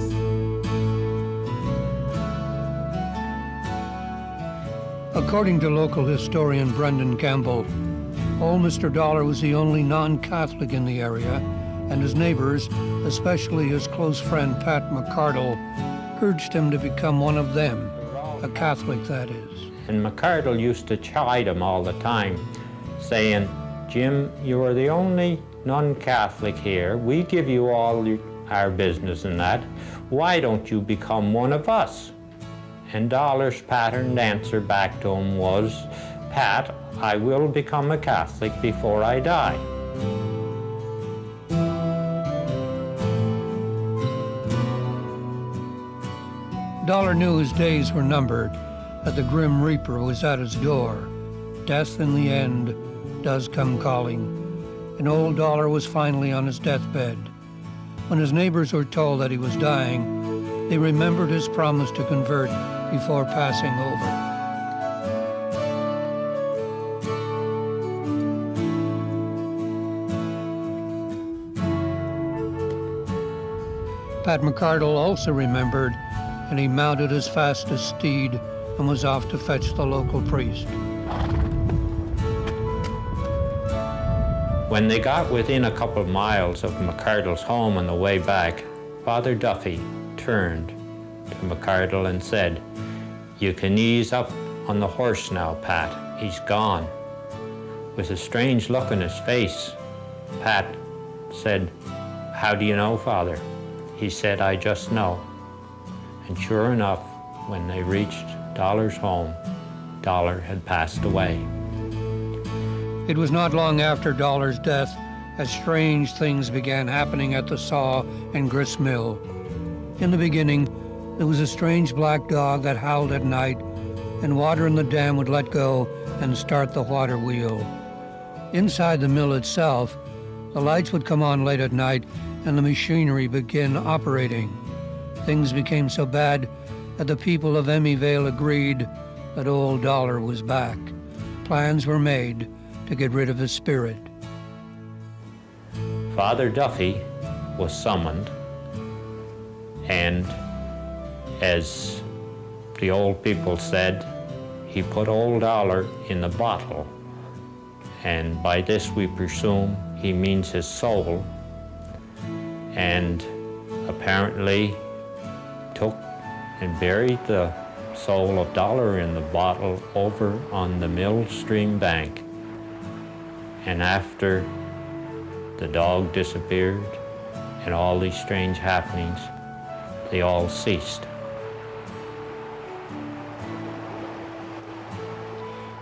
According to local historian Brendan Campbell, old Mister Dollar was the only non-Catholic in the area, and his neighbors, especially his close friend Pat McCardle, urged him to become one of them, a Catholic, that is. And McCardle used to chide him all the time, saying, "Jim, you are the only non-Catholic here. We give you all your, our business and that. Why don't you become one of us?" And Dollar's patterned answer back to him was, "Pat, I will become a Catholic before I die." Dollar knew his days were numbered, that the grim reaper was at his door. Death in the end does come calling, and old Dollar was finally on his deathbed. When his neighbors were told that he was dying, they remembered his promise to convert before passing over. Pat McCardle also remembered, and he mounted his fastest steed and was off to fetch the local priest. When they got within a couple of miles of McCardle's home on the way back, Father Duffy turned to McCardle and said, "You can ease up on the horse now, Pat. He's gone." With a strange look on his face, Pat said, "How do you know, Father?" He said, "I just know." And sure enough, when they reached Dollar's home, Dollar had passed away. It was not long after Dollar's death that strange things began happening at the saw and grist mill. In the beginning, there was a strange black dog that howled at night, and water in the dam would let go and start the water wheel. Inside the mill itself, the lights would come on late at night and the machinery began operating. Things became so bad that the people of Emmyvale agreed that old Dollar was back. Plans were made to get rid of his spirit. Father Duffy was summoned, and as the old people said, he put old Dollar in the bottle. And by this we presume he means his soul. And apparently, took and buried the soul of Dollar in the bottle over on the mill stream bank. And after the dog disappeared and all these strange happenings, they all ceased.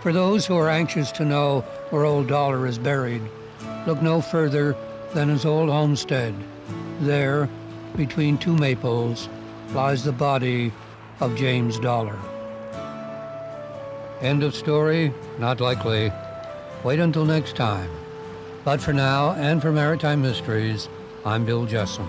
For those who are anxious to know where old Dollar is buried, look no further than his old homestead. There, between two maples, lies the body of James Dollar. End of story? Not likely. Wait until next time. But for now, and for Maritime Mysteries, I'm Bill Jessome.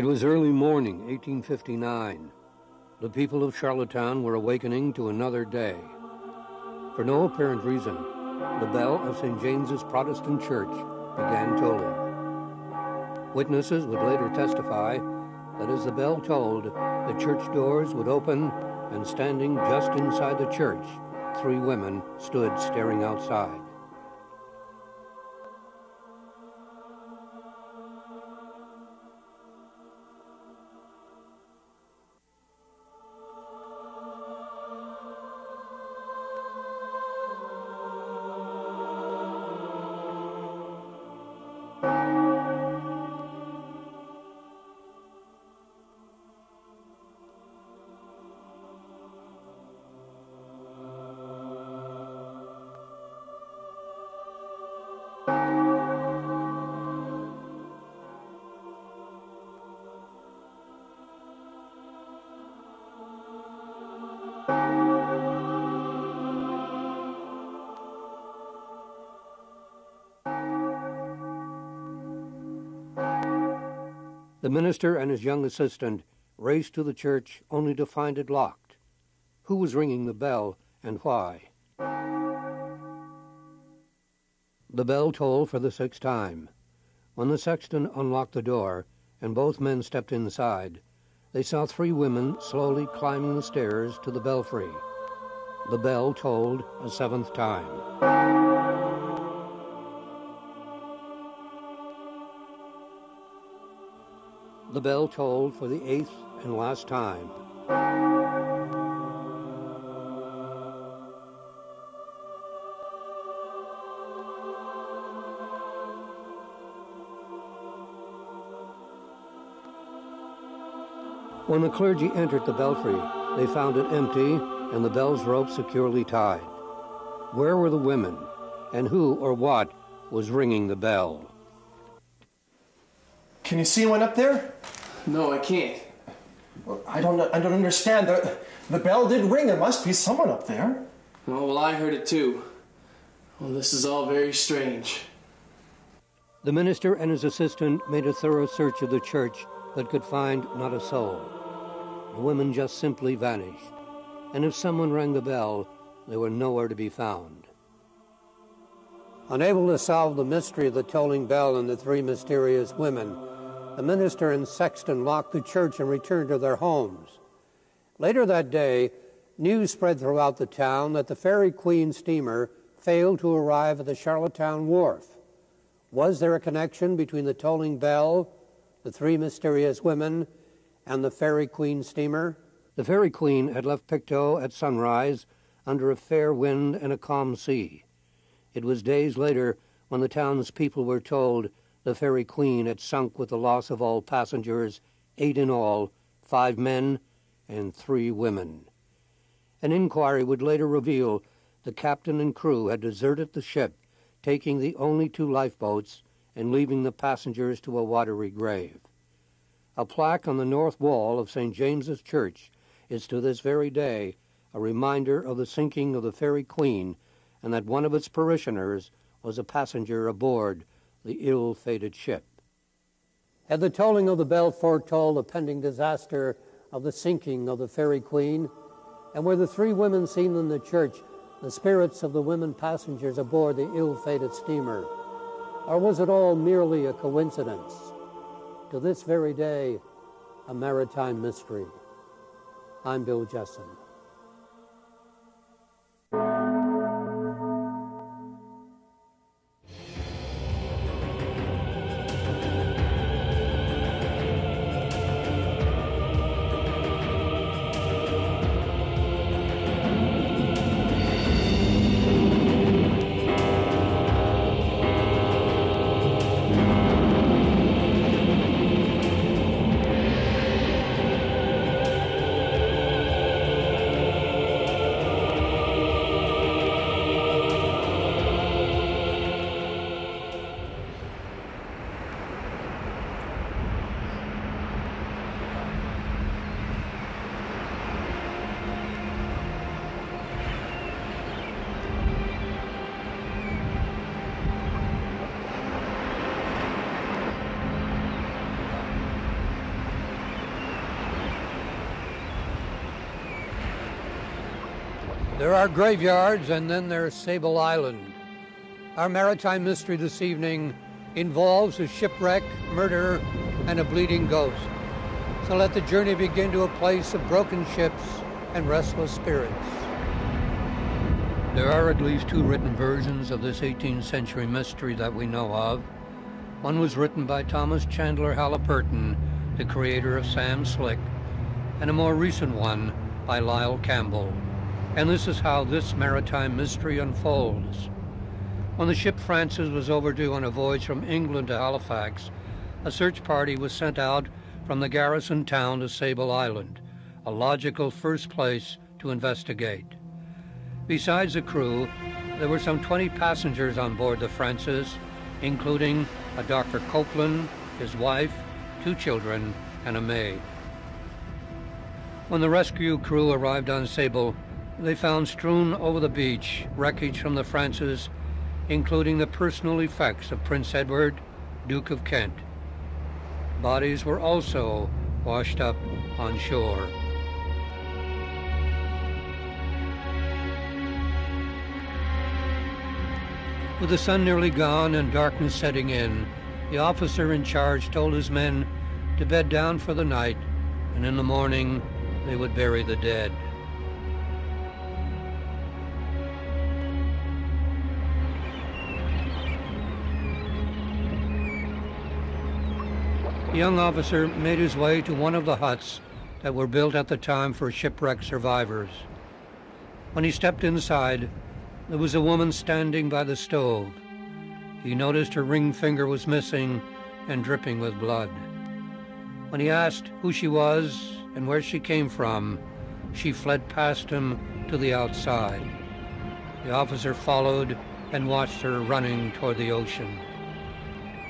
It was early morning, eighteen fifty-nine. The people of Charlottetown were awakening to another day. For no apparent reason, the bell of Saint James's Protestant Church began tolling. Witnesses would later testify that as the bell tolled, the church doors would open, and standing just inside the church, three women stood staring outside. The minister and his young assistant raced to the church only to find it locked. Who was ringing the bell and why? The bell tolled for the sixth time. When the sexton unlocked the door and both men stepped inside, they saw three women slowly climbing the stairs to the belfry. The bell tolled a seventh time. The bell tolled for the eighth and last time. When the clergy entered the belfry, they found it empty and the bell's rope securely tied. Where were the women, and who or what was ringing the bell? Can you see one up there? No, I can't. Well, I don't. I don't understand. The, the bell did ring. There must be someone up there. Oh, well, I heard it too. Well, this is all very strange. The minister and his assistant made a thorough search of the church, but could find not a soul. The women just simply vanished, and if someone rang the bell, they were nowhere to be found. Unable to solve the mystery of the tolling bell and the three mysterious women, the minister and sexton locked the church and returned to their homes. Later that day, news spread throughout the town that the Fairy Queen steamer failed to arrive at the Charlottetown wharf. Was there a connection between the tolling bell, the three mysterious women, and the Fairy Queen steamer? The Fairy Queen had left Pictou at sunrise under a fair wind and a calm sea. It was days later when the townspeople were told the Fairy Queen had sunk with the loss of all passengers, eight in all, five men and three women. An inquiry would later reveal the captain and crew had deserted the ship, taking the only two lifeboats and leaving the passengers to a watery grave. A plaque on the north wall of Saint James's Church is to this very day a reminder of the sinking of the Fairy Queen and that one of its parishioners was a passenger aboard the ill-fated ship. Had the tolling of the bell foretold the pending disaster of the sinking of the Fairy Queen? And were the three women seen in the church the spirits of the women passengers aboard the ill-fated steamer? Or was it all merely a coincidence? To this very day, a maritime mystery. I'm Bill Jessome. There are graveyards, and then there's Sable Island. Our maritime mystery this evening involves a shipwreck, murder, and a bleeding ghost. So let the journey begin to a place of broken ships and restless spirits. There are at least two written versions of this eighteenth century mystery that we know of. One was written by Thomas Chandler Haliburton, the creator of Sam Slick, and a more recent one by Lyle Campbell. And this is how this maritime mystery unfolds. When the ship Francis was overdue on a voyage from England to Halifax, a search party was sent out from the garrison town to Sable Island, a logical first place to investigate. Besides the crew, there were some twenty passengers on board the Francis, including a Doctor Copeland, his wife, two children, and a maid. When the rescue crew arrived on Sable, they found strewn over the beach wreckage from the Francis, including the personal effects of Prince Edward, Duke of Kent. Bodies were also washed up on shore. With the sun nearly gone and darkness setting in, the officer in charge told his men to bed down for the night, and in the morning they would bury the dead. The young officer made his way to one of the huts that were built at the time for shipwreck survivors. When he stepped inside, there was a woman standing by the stove. He noticed her ring finger was missing and dripping with blood. When he asked who she was and where she came from, she fled past him to the outside. The officer followed and watched her running toward the ocean.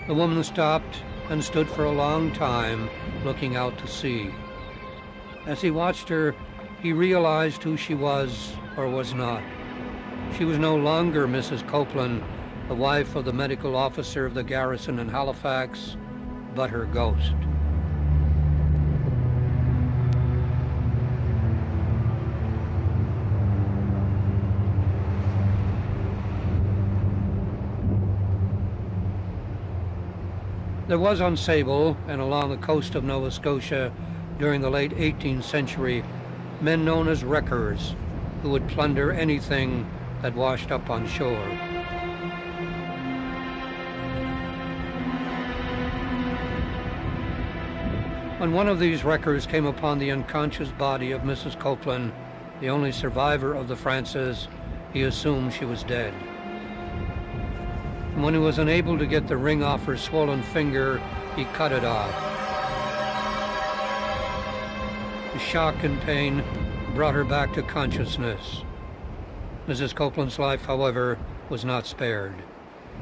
The woman stopped and stood for a long time looking out to sea. As he watched her, he realized who she was or was not. She was no longer Missus Copeland, the wife of the medical officer of the garrison in Halifax, but her ghost. There was on Sable and along the coast of Nova Scotia during the late eighteenth century men known as wreckers who would plunder anything that washed up on shore. When one of these wreckers came upon the unconscious body of Missus Copeland, the only survivor of the Francis, he assumed she was dead. When he was unable to get the ring off her swollen finger, he cut it off. The shock and pain brought her back to consciousness. Missus Copeland's life, however, was not spared.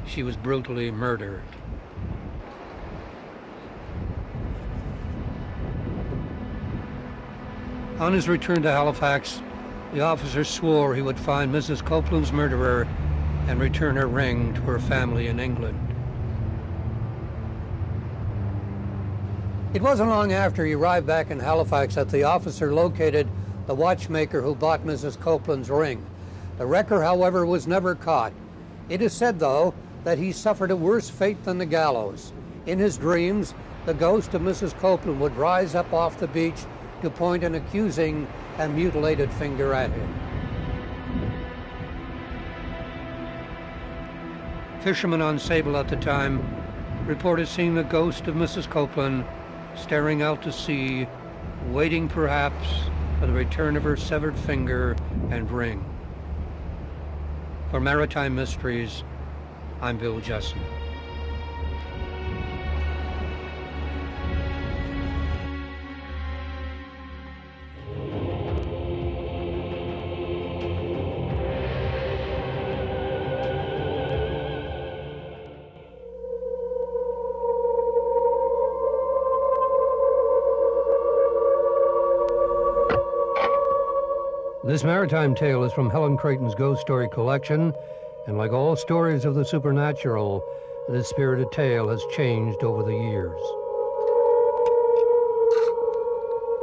She was brutally murdered. On his return to Halifax, the officer swore he would find Missus Copeland's murderer and return her ring to her family in England. It wasn't long after he arrived back in Halifax that the officer located the watchmaker who bought Missus Copeland's ring. The wrecker, however, was never caught. It is said, though, that he suffered a worse fate than the gallows. In his dreams, the ghost of Missus Copeland would rise up off the beach to point an accusing and mutilated finger at him. Fishermen on Sable at the time reported seeing the ghost of Missus Copeland staring out to sea, waiting perhaps for the return of her severed finger and ring. For Maritime Mysteries, I'm Bill Jessome. This maritime tale is from Helen Creighton's Ghost Story Collection, and like all stories of the supernatural, this spirited tale has changed over the years.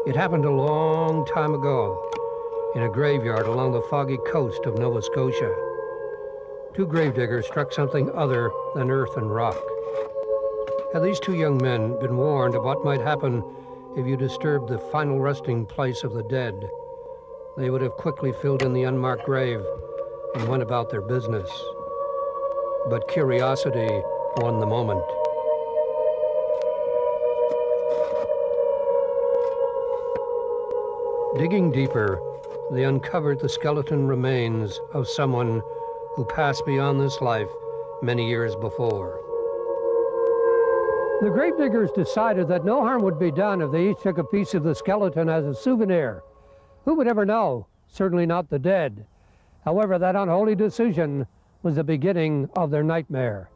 It happened a long time ago, in a graveyard along the foggy coast of Nova Scotia. Two gravediggers struck something other than earth and rock. Had these two young men been warned of what might happen if you disturbed the final resting place of the dead, they would have quickly filled in the unmarked grave and went about their business. But curiosity won the moment. Digging deeper, they uncovered the skeleton remains of someone who passed beyond this life many years before. The gravediggers decided that no harm would be done if they each took a piece of the skeleton as a souvenir. Who would ever know? Certainly not the dead. However, that unholy decision was the beginning of their nightmare.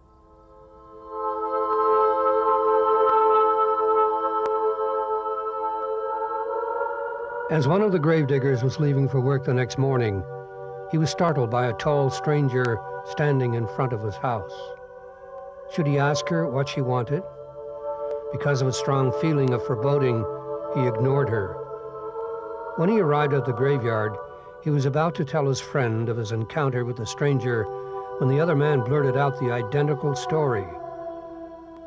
As one of the gravediggers was leaving for work the next morning, he was startled by a tall stranger standing in front of his house. Should he ask her what she wanted? Because of a strong feeling of foreboding, he ignored her. When he arrived at the graveyard, he was about to tell his friend of his encounter with the stranger when the other man blurted out the identical story.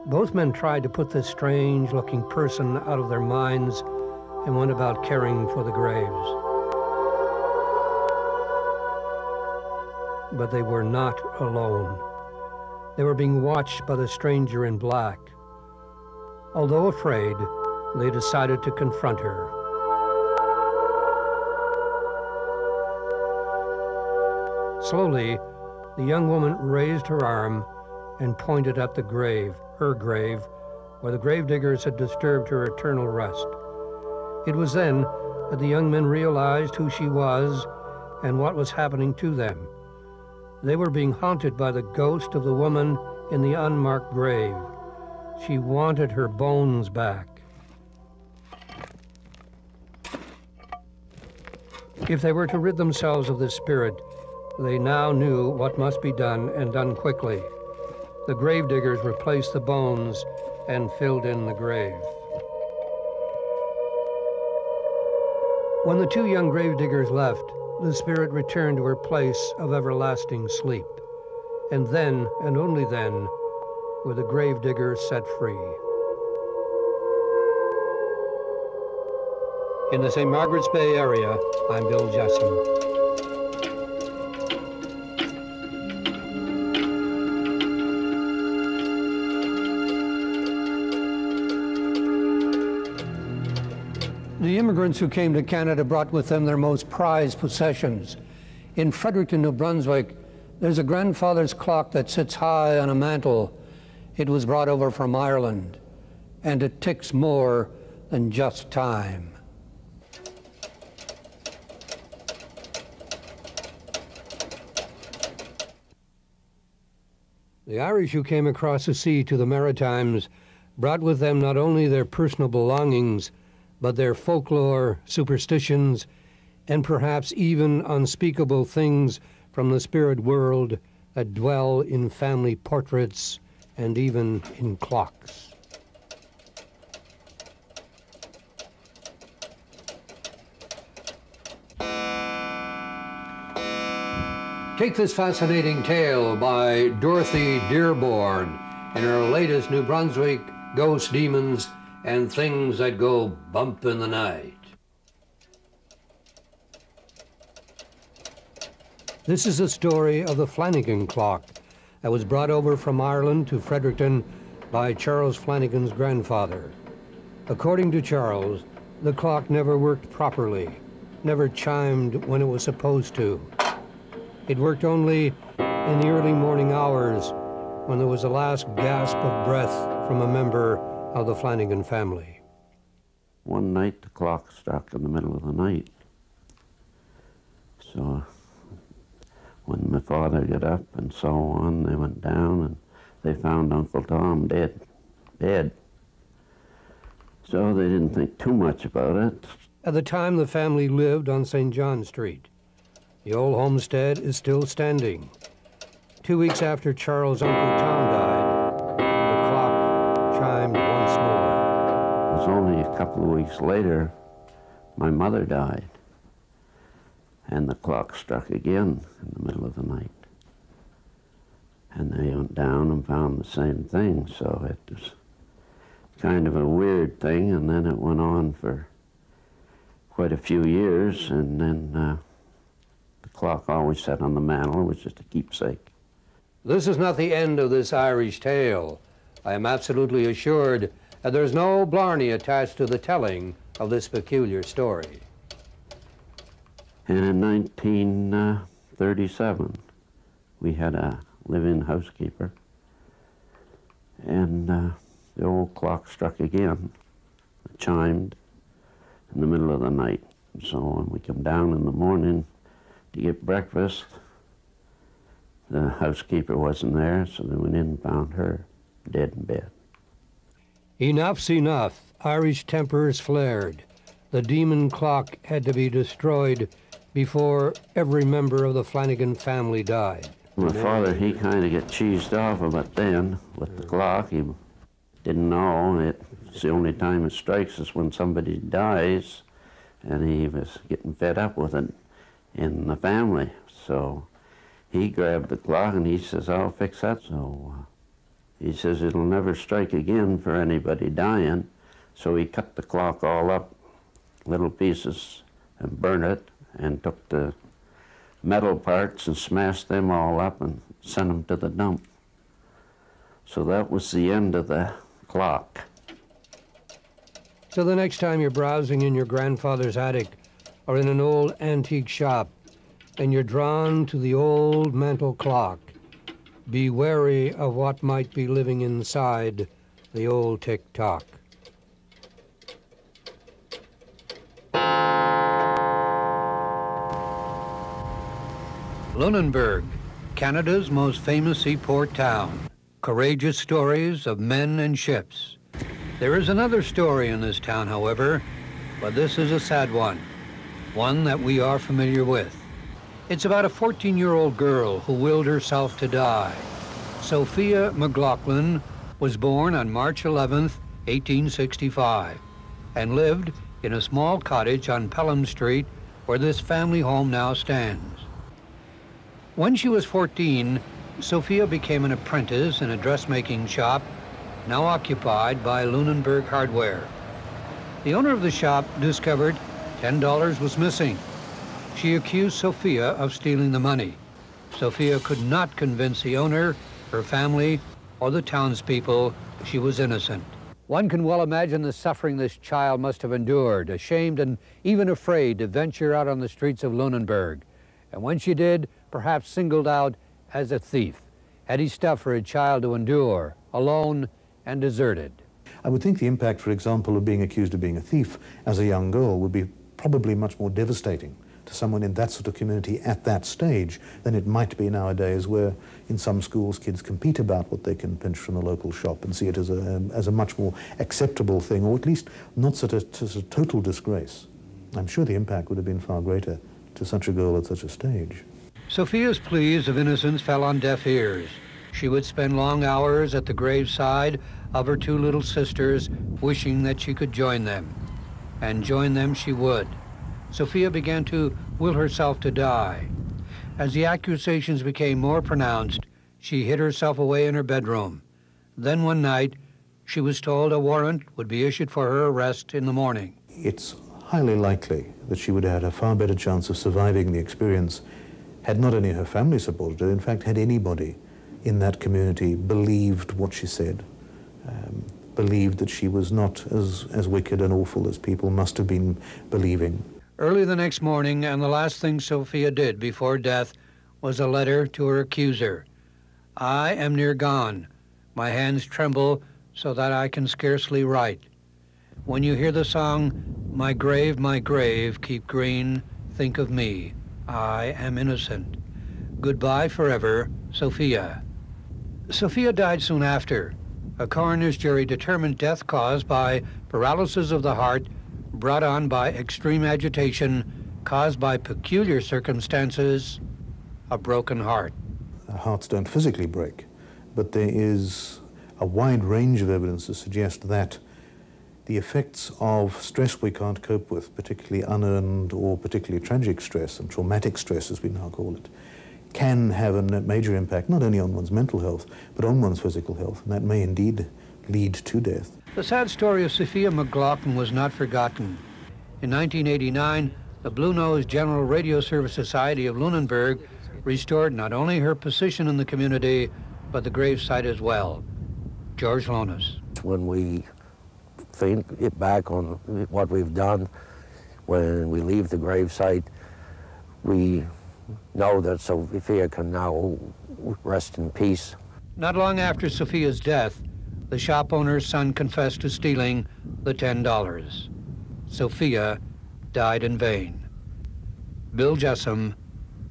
Both men tried to put this strange-looking person out of their minds and went about caring for the graves. But they were not alone. They were being watched by the stranger in black. Although afraid, they decided to confront her. Slowly, the young woman raised her arm and pointed at the grave, her grave, where the gravediggers had disturbed her eternal rest. It was then that the young men realized who she was and what was happening to them. They were being haunted by the ghost of the woman in the unmarked grave. She wanted her bones back. If they were to rid themselves of this spirit, they now knew what must be done, and done quickly. The gravediggers replaced the bones and filled in the grave. When the two young gravediggers left, the spirit returned to her place of everlasting sleep. And then, and only then, were the gravediggers set free. In the Saint Margaret's Bay area, I'm Bill Jessome. The immigrants who came to Canada brought with them their most prized possessions. In Fredericton, New Brunswick, there's a grandfather's clock that sits high on a mantle. It was brought over from Ireland, and it ticks more than just time. The Irish who came across the sea to the Maritimes brought with them not only their personal belongings, but their folklore, superstitions, and perhaps even unspeakable things from the spirit world that dwell in family portraits and even in clocks. Take this fascinating tale by Dorothy Dearborn in her latest New Brunswick Ghosts, Demons, and Things That Go Bump in the Night. This is the story of the Flanagan clock that was brought over from Ireland to Fredericton by Charles Flanagan's grandfather. According to Charles, the clock never worked properly, never chimed when it was supposed to. It worked only in the early morning hours when there was a last gasp of breath from a member of the Flanagan family. One night the clock struck in the middle of the night. So when my father got up and so on, they went down and they found Uncle Tom dead, dead. So they didn't think too much about it. At the time, the family lived on Saint John Street. The old homestead is still standing. Two weeks after Charles' Uncle Tom died, the clock chimed once more. It was only a couple of weeks later my mother died. and the clock struck again in the middle of the night. And they went down and found the same thing, so it was kind of a weird thing, and then it went on for quite a few years, and then uh, the clock always sat on the mantel. It was just a keepsake. This is not the end of this Irish tale. I am absolutely assured that there's no blarney attached to the telling of this peculiar story. And in nineteen thirty-seven, we had a live-in housekeeper, and uh, the old clock struck again. It chimed in the middle of the night. So when we come down in the morning to get breakfast, the housekeeper wasn't there, so they went in and found her dead in bed. Enough's enough. Irish tempers flared. The demon clock had to be destroyed before every member of the Flanagan family died. My father, he kind of got cheesed off about then with the clock. He didn't know it. It's the only time it strikes is when somebody dies, and he was getting fed up with it in the family. So he grabbed the clock and he says, "I'll fix that." So uh, he says, "It'll never strike again for anybody dying." So he cut the clock all up, little pieces, and burned it, and took the metal parts and smashed them all up and sent them to the dump. So that was the end of the clock. So the next time you're browsing in your grandfather's attic or in an old antique shop and you're drawn to the old mantel clock, be wary of what might be living inside the old tick-tock. Lunenburg, Canada's most famous seaport town. Courageous stories of men and ships. There is another story in this town, however, but this is a sad one, one that we are familiar with. It's about a fourteen-year-old girl who willed herself to die. Sophia McLaughlin was born on March eleventh, eighteen sixty-five, and lived in a small cottage on Pelham Street where this family home now stands. When she was fourteen, Sophia became an apprentice in a dressmaking shop now occupied by Lunenburg Hardware. The owner of the shop discovered ten dollars was missing. She accused Sophia of stealing the money. Sophia could not convince the owner, her family, or the townspeople she was innocent. One can well imagine the suffering this child must have endured, ashamed and even afraid to venture out on the streets of Lunenburg. And when she did, perhaps singled out as a thief. Heady stuff for a child to endure, alone and deserted. I would think the impact, for example, of being accused of being a thief as a young girl would be probably much more devastating to someone in that sort of community at that stage than it might be nowadays, where in some schools kids compete about what they can pinch from the local shop and see it as a, um, as a much more acceptable thing, or at least not such a, such a total disgrace. I'm sure the impact would have been far greater to such a girl at such a stage. Sophia's pleas of innocence fell on deaf ears. She would spend long hours at the graveside of her two little sisters, wishing that she could join them. And join them she would. Sophia began to will herself to die. As the accusations became more pronounced, she hid herself away in her bedroom. Then one night, she was told a warrant would be issued for her arrest in the morning. It's highly likely that she would have had a far better chance of surviving the experience had not only her family supported her, in fact, had anybody in that community believed what she said, um, believed that she was not as, as wicked and awful as people must have been believing. Early the next morning, and the last thing Sophia did before death was a letter to her accuser. "I am near gone. My hands tremble so that I can scarcely write. When you hear the song, 'My grave, my grave, keep green,' think of me. I am innocent. Goodbye forever, Sophia." Sophia died soon after. A coroner's jury determined death caused by paralysis of the heart brought on by extreme agitation caused by peculiar circumstances, a broken heart. Hearts don't physically break, but there is a wide range of evidence to suggest that the effects of stress we can't cope with, particularly unearned or particularly tragic stress and traumatic stress, as we now call it, can have a major impact not only on one's mental health, but on one's physical health, and that may indeed lead to death. The sad story of Sophia McLaughlin was not forgotten. In nineteen eighty-nine, the Blue Nose General Radio Service Society of Lunenburg restored not only her position in the community, but the gravesite as well. George Lonas. When we think it back on what we've done, when we leave the gravesite, we know that Sophia can now rest in peace. Not long after Sophia's death, the shop owner's son confessed to stealing the ten dollars. Sophia died in vain. Bill Jessome,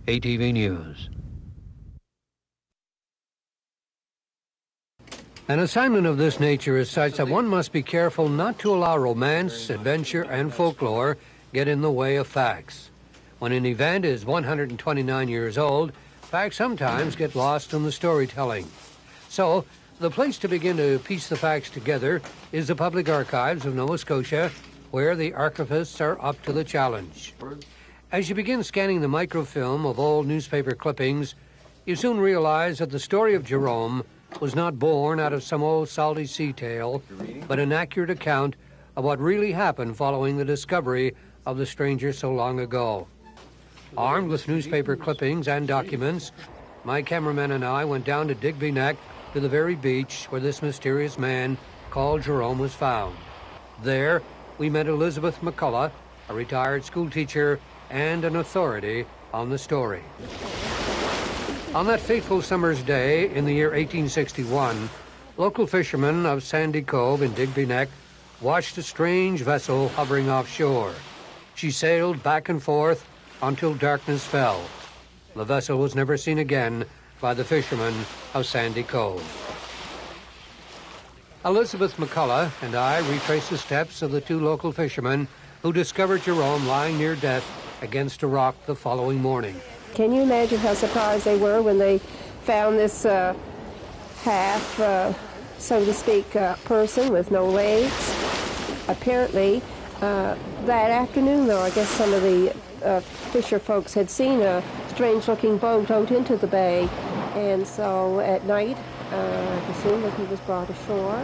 A T V News. An assignment of this nature is such that one must be careful not to allow romance, adventure, and folklore get in the way of facts. When an event is one hundred twenty-nine years old, facts sometimes get lost in the storytelling. So, the place to begin to piece the facts together is the Public Archives of Nova Scotia, where the archivists are up to the challenge. As you begin scanning the microfilm of old newspaper clippings, you soon realize that the story of Jerome was not born out of some old salty sea tale, but an accurate account of what really happened following the discovery of the stranger so long ago. Armed with newspaper clippings and documents, my cameraman and I went down to Digby Neck to the very beach where this mysterious man called Jerome was found. There, we met Elizabeth McCullough, a retired schoolteacher and an authority on the story. On that fateful summer's day in the year eighteen sixty-one, local fishermen of Sandy Cove in Digby Neck watched a strange vessel hovering offshore. She sailed back and forth until darkness fell. The vessel was never seen again by the fishermen of Sandy Cove. Elizabeth McCullough and I retraced the steps of the two local fishermen who discovered Jerome lying near death against a rock the following morning. Can you imagine how surprised they were when they found this uh, half, uh, so to speak, uh, person with no legs? Apparently, uh, that afternoon, though, I guess some of the uh, fisher folks had seen a strange-looking boat out into the bay, and so at night, Uh, I assume that he was brought ashore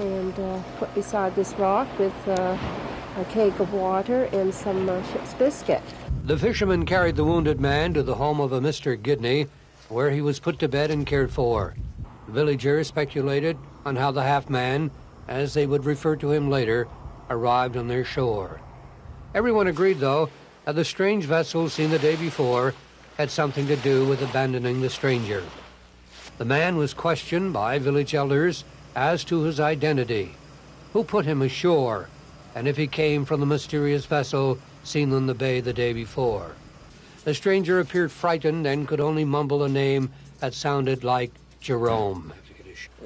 and uh, put beside this rock with uh, a keg of water and some uh, ship's biscuit. The fishermen carried the wounded man to the home of a Mister Gidney, where he was put to bed and cared for. The villagers speculated on how the half-man, as they would refer to him later, arrived on their shore. Everyone agreed, though, that the strange vessel seen the day before had something to do with abandoning the stranger. The man was questioned by village elders as to his identity, who put him ashore, and if he came from the mysterious vessel seen in the bay the day before. The stranger appeared frightened and could only mumble a name that sounded like Jerome.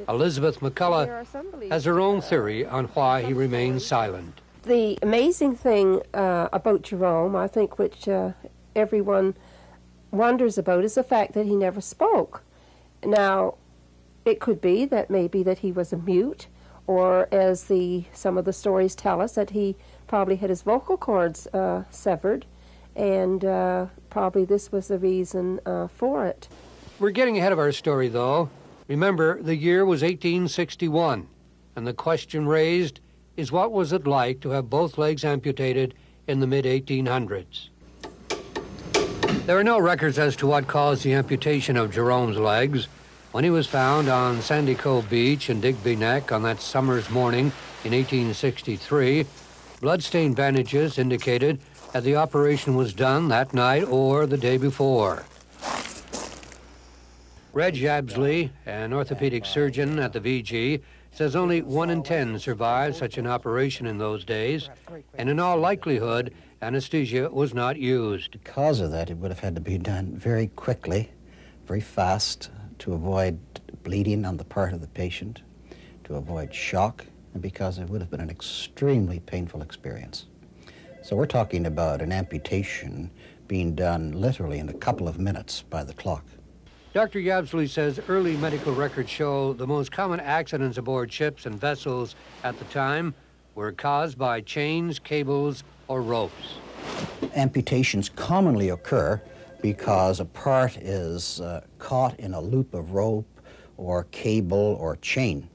Elizabeth McCullough has her own theory on why he remains silent. The amazing thing uh, about Jerome, I think, which uh, everyone wonders about, is the fact that he never spoke. Now, it could be that maybe that he was a mute, or as the some of the stories tell us, that he probably had his vocal cords uh, severed, and uh, probably this was the reason uh, for it. We're getting ahead of our story, though. Remember, the year was eighteen sixty-one, and the question raised is what was it like to have both legs amputated in the mid eighteen hundreds? There are no records as to what caused the amputation of Jerome's legs. When he was found on Sandy Cove Beach in Digby Neck on that summer's morning in eighteen sixty-three, bloodstained bandages indicated that the operation was done that night or the day before. Reg Yabsley, an orthopedic surgeon at the V G, says only one in ten survived such an operation in those days, and in all likelihood, anesthesia was not used. Because of that, it would have had to be done very quickly, very fast, to avoid bleeding on the part of the patient, to avoid shock, and because it would have been an extremely painful experience. So we're talking about an amputation being done literally in a couple of minutes by the clock. Doctor Yabsley says early medical records show the most common accidents aboard ships and vessels at the time were caused by chains, cables, or ropes. Amputations commonly occur because a part is uh, caught in a loop of rope or cable or chain.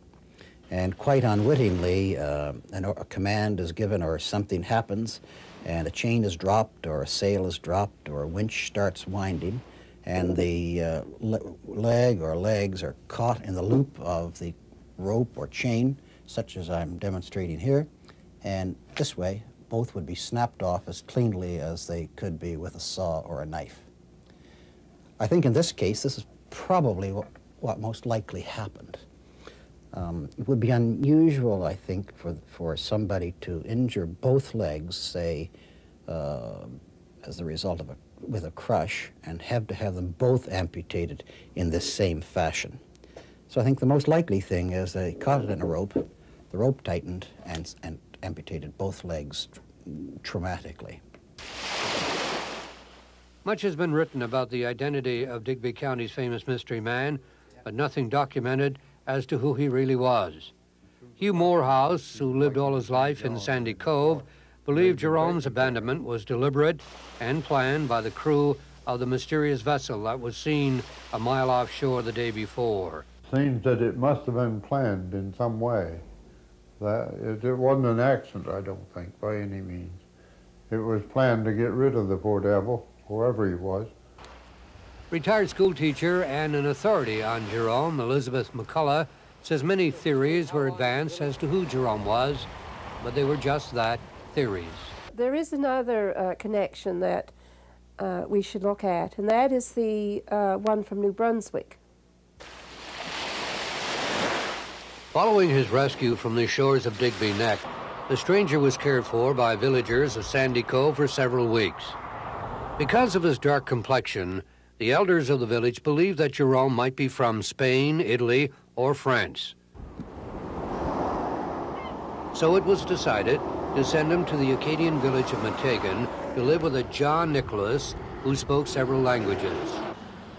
And quite unwittingly, uh, an, a command is given or something happens, and a chain is dropped or a sail is dropped or a winch starts winding, and the uh, le leg or legs are caught in the loop of the rope or chain, such as I'm demonstrating here. And this way, both would be snapped off as cleanly as they could be with a saw or a knife. I think in this case, this is probably what, what most likely happened. Um, it would be unusual, I think, for, for somebody to injure both legs, say, uh, as the result of a, with a crush, and have to have them both amputated in this same fashion. So I think the most likely thing is they caught it in a rope, the rope tightened, and, and amputated both legs traumatically. Much has been written about the identity of Digby County's famous mystery man, but nothing documented as to who he really was. Hugh Morehouse, who lived all his life in Sandy Cove, believed Jerome's abandonment was deliberate and planned by the crew of the mysterious vessel that was seen a mile offshore the day before. Seems that it must have been planned in some way. That it, it wasn't an accident, I don't think, by any means. It was planned to get rid of the poor devil, whoever he was. Retired schoolteacher and an authority on Jerome, Elizabeth McCullough, says many theories were advanced as to who Jerome was, but they were just that, theories. There is another uh, connection that uh, we should look at, and that is the uh, one from New Brunswick. Following his rescue from the shores of Digby Neck, the stranger was cared for by villagers of Sandy Cove for several weeks. Because of his dark complexion, the elders of the village believed that Jerome might be from Spain, Italy, or France. So it was decided to send him to the Acadian village of Metagan to live with a John Nicholas who spoke several languages.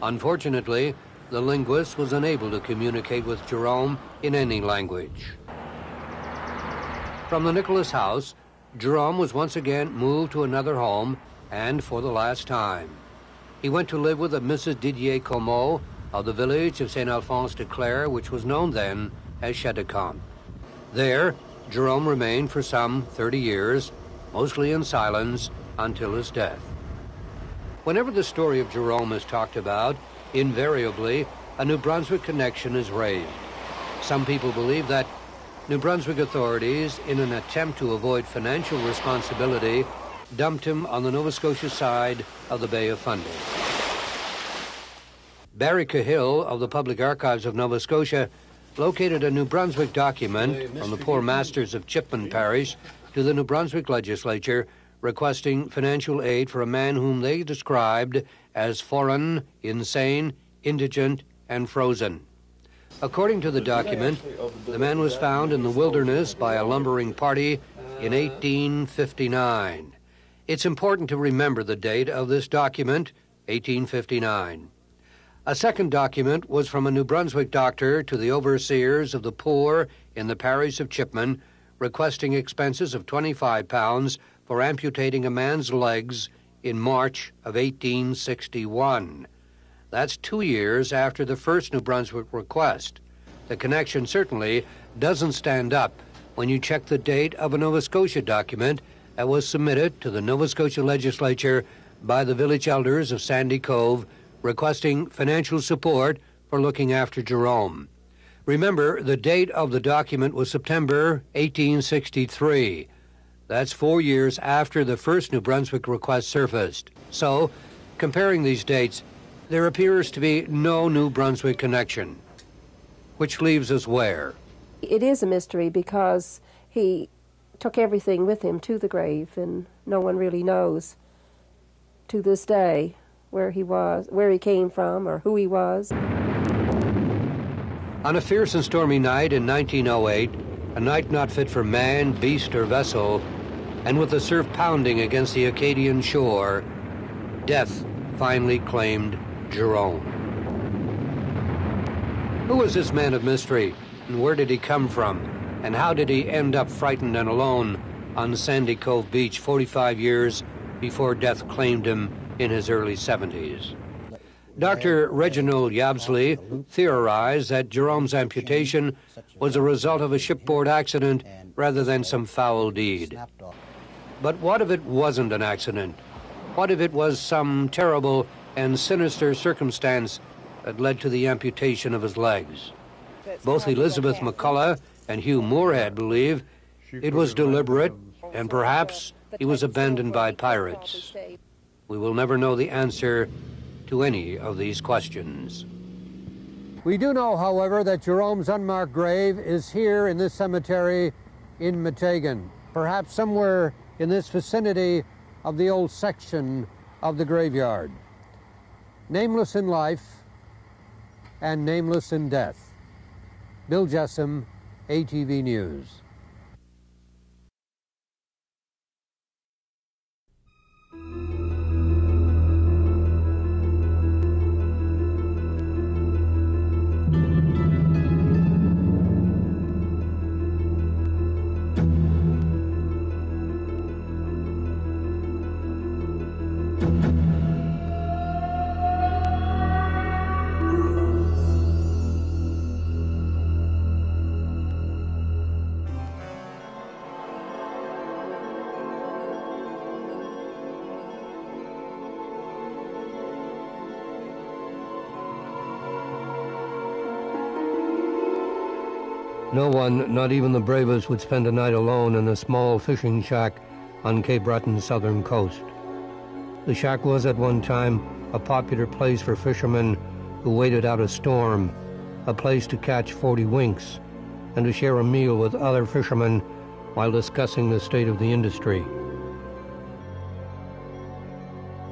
Unfortunately, the linguist was unable to communicate with Jerome in any language. From the Nicholas house, Jerome was once again moved to another home, and for the last time. He went to live with a Missus Didier Comeau of the village of Saint-Alphonse-de-Claire, which was known then as Chateaucombe. There, Jerome remained for some thirty years, mostly in silence, until his death. Whenever the story of Jerome is talked about, invariably, a New Brunswick connection is raised. Some people believe that New Brunswick authorities, in an attempt to avoid financial responsibility, dumped him on the Nova Scotia side of the Bay of Fundy. Barry Cahill of the Public Archives of Nova Scotia located a New Brunswick document from the poor masters of Chipman Parish to the New Brunswick legislature requesting financial aid for a man whom they described as foreign, insane, indigent, and frozen. According to the document, the man was found in the wilderness by a lumbering party in eighteen fifty-nine. It's important to remember the date of this document, eighteen fifty-nine. A second document was from a New Brunswick doctor to the overseers of the poor in the parish of Chipman, requesting expenses of twenty-five pounds for amputating a man's legs in March of eighteen sixty-one. That's two years after the first New Brunswick request. The connection certainly doesn't stand up when you check the date of a Nova Scotia document that was submitted to the Nova Scotia legislature by the village elders of Sandy Cove requesting financial support for looking after Jerome. Remember, the date of the document was September eighteen sixty-three. That's four years after the first New Brunswick request surfaced. So, comparing these dates, there appears to be no New Brunswick connection, which leaves us where? It is a mystery because he took everything with him to the grave, and no one really knows to this day where he was, where he came from, or who he was. On a fierce and stormy night in nineteen oh eight, a night not fit for man, beast, or vessel, and with the surf pounding against the Acadian shore, death finally claimed Jerome. Who was this man of mystery, and where did he come from? And how did he end up frightened and alone on Sandy Cove Beach forty-five years before death claimed him in his early seventies? Doctor Reginald Yabsley theorized that Jerome's amputation was a result of a shipboard accident rather than some foul deed. But what if it wasn't an accident? What if it was some terrible and sinister circumstance that led to the amputation of his legs? Both Elizabeth McCullough and Hugh Moorhead believe it was deliberate, and perhaps he was abandoned by pirates. We will never know the answer to any of these questions. We do know, however, that Jerome's unmarked grave is here in this cemetery in Metagan, perhaps somewhere in this vicinity of the old section of the graveyard. Nameless in life and nameless in death. Bill Jessome, A T V News. No one, not even the bravest, would spend a night alone in a small fishing shack on Cape Breton's southern coast. The shack was at one time a popular place for fishermen who waited out a storm, a place to catch forty winks, and to share a meal with other fishermen while discussing the state of the industry.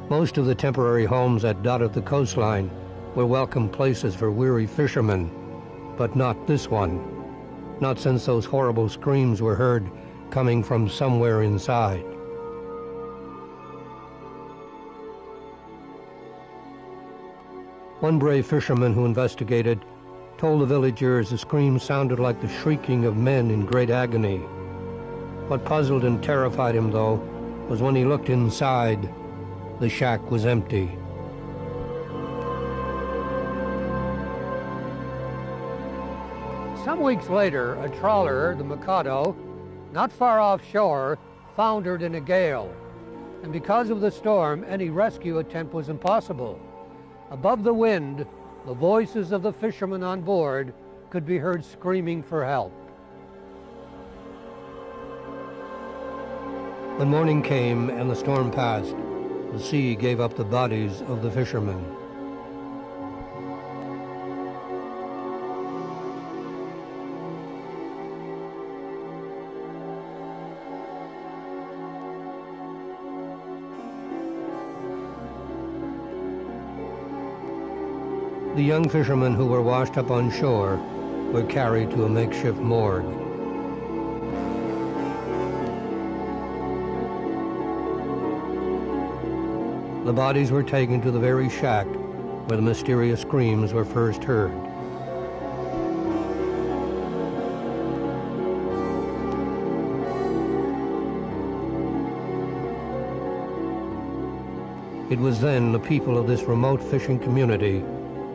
Most of the temporary homes that dotted the coastline were welcome places for weary fishermen, but not this one. Not since those horrible screams were heard coming from somewhere inside. One brave fisherman who investigated told the villagers the screams sounded like the shrieking of men in great agony. What puzzled and terrified him, though, was when he looked inside, the shack was empty. Some weeks later, a trawler, the Mikado, not far offshore, foundered in a gale. And because of the storm, any rescue attempt was impossible. Above the wind, the voices of the fishermen on board could be heard screaming for help. When morning came and the storm passed, the sea gave up the bodies of the fishermen. The young fishermen who were washed up on shore were carried to a makeshift morgue. The bodies were taken to the very shack where the mysterious screams were first heard. It was then the people of this remote fishing community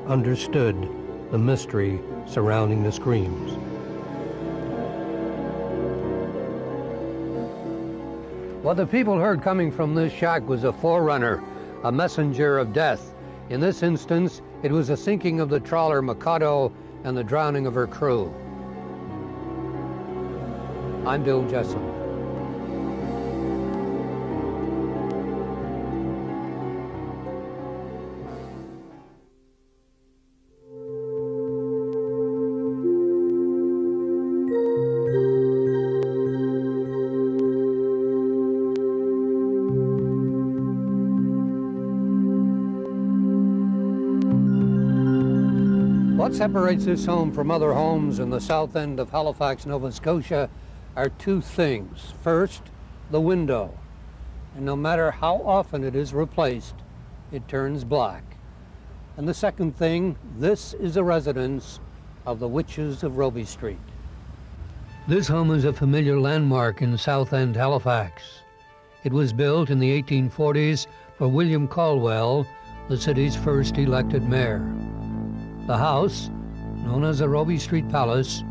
understood the mystery surrounding the screams. What the people heard coming from this shack was a forerunner, a messenger of death. In this instance, it was the sinking of the trawler Mikado and the drowning of her crew. I'm Bill Jessome. What separates this home from other homes in the south end of Halifax, Nova Scotia, are two things. First, the window. And no matter how often it is replaced, it turns black. And the second thing, this is a residence of the Witches of Roby Street. This home is a familiar landmark in South End, Halifax. It was built in the eighteen forties for William Caldwell, the city's first elected mayor. The house, known as the Roby Street Palace,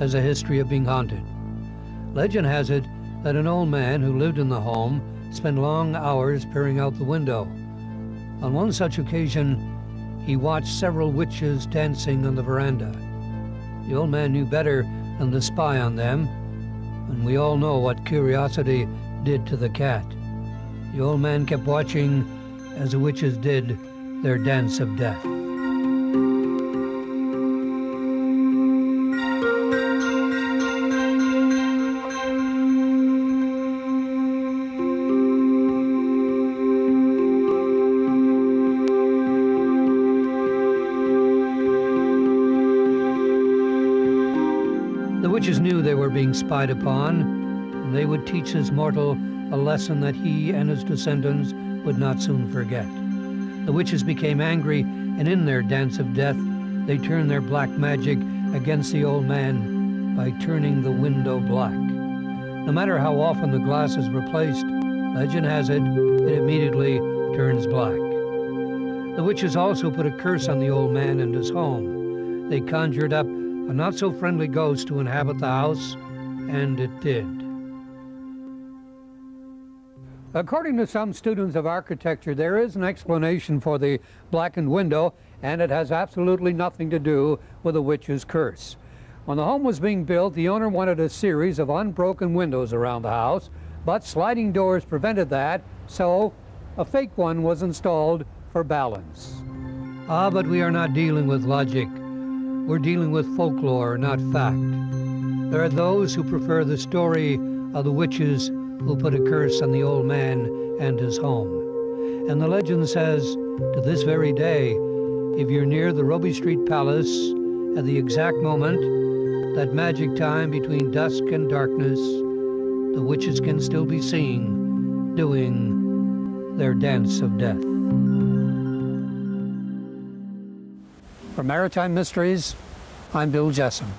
has a history of being haunted. Legend has it that an old man who lived in the home spent long hours peering out the window. On one such occasion, he watched several witches dancing on the veranda. The old man knew better than to spy on them, and we all know what curiosity did to the cat. The old man kept watching as the witches did their dance of death. Witches knew they were being spied upon, and they would teach this mortal a lesson that he and his descendants would not soon forget. The witches became angry, and in their dance of death, they turned their black magic against the old man by turning the window black. No matter how often the glass is replaced, legend has it, it immediately turns black. The witches also put a curse on the old man and his home. They conjured up a not-so-friendly ghost to inhabit the house, and it did. According to some students of architecture, there is an explanation for the blackened window, and it has absolutely nothing to do with a witch's curse. When the home was being built, the owner wanted a series of unbroken windows around the house, but sliding doors prevented that, so a fake one was installed for balance. Ah, but we are not dealing with logic. We're dealing with folklore, not fact. There are those who prefer the story of the witches who put a curse on the old man and his home. And the legend says, to this very day, if you're near the Roby Street Palace at the exact moment, that magic time between dusk and darkness, the witches can still be seen doing their dance of death. For Maritime Mysteries, I'm Bill Jessome.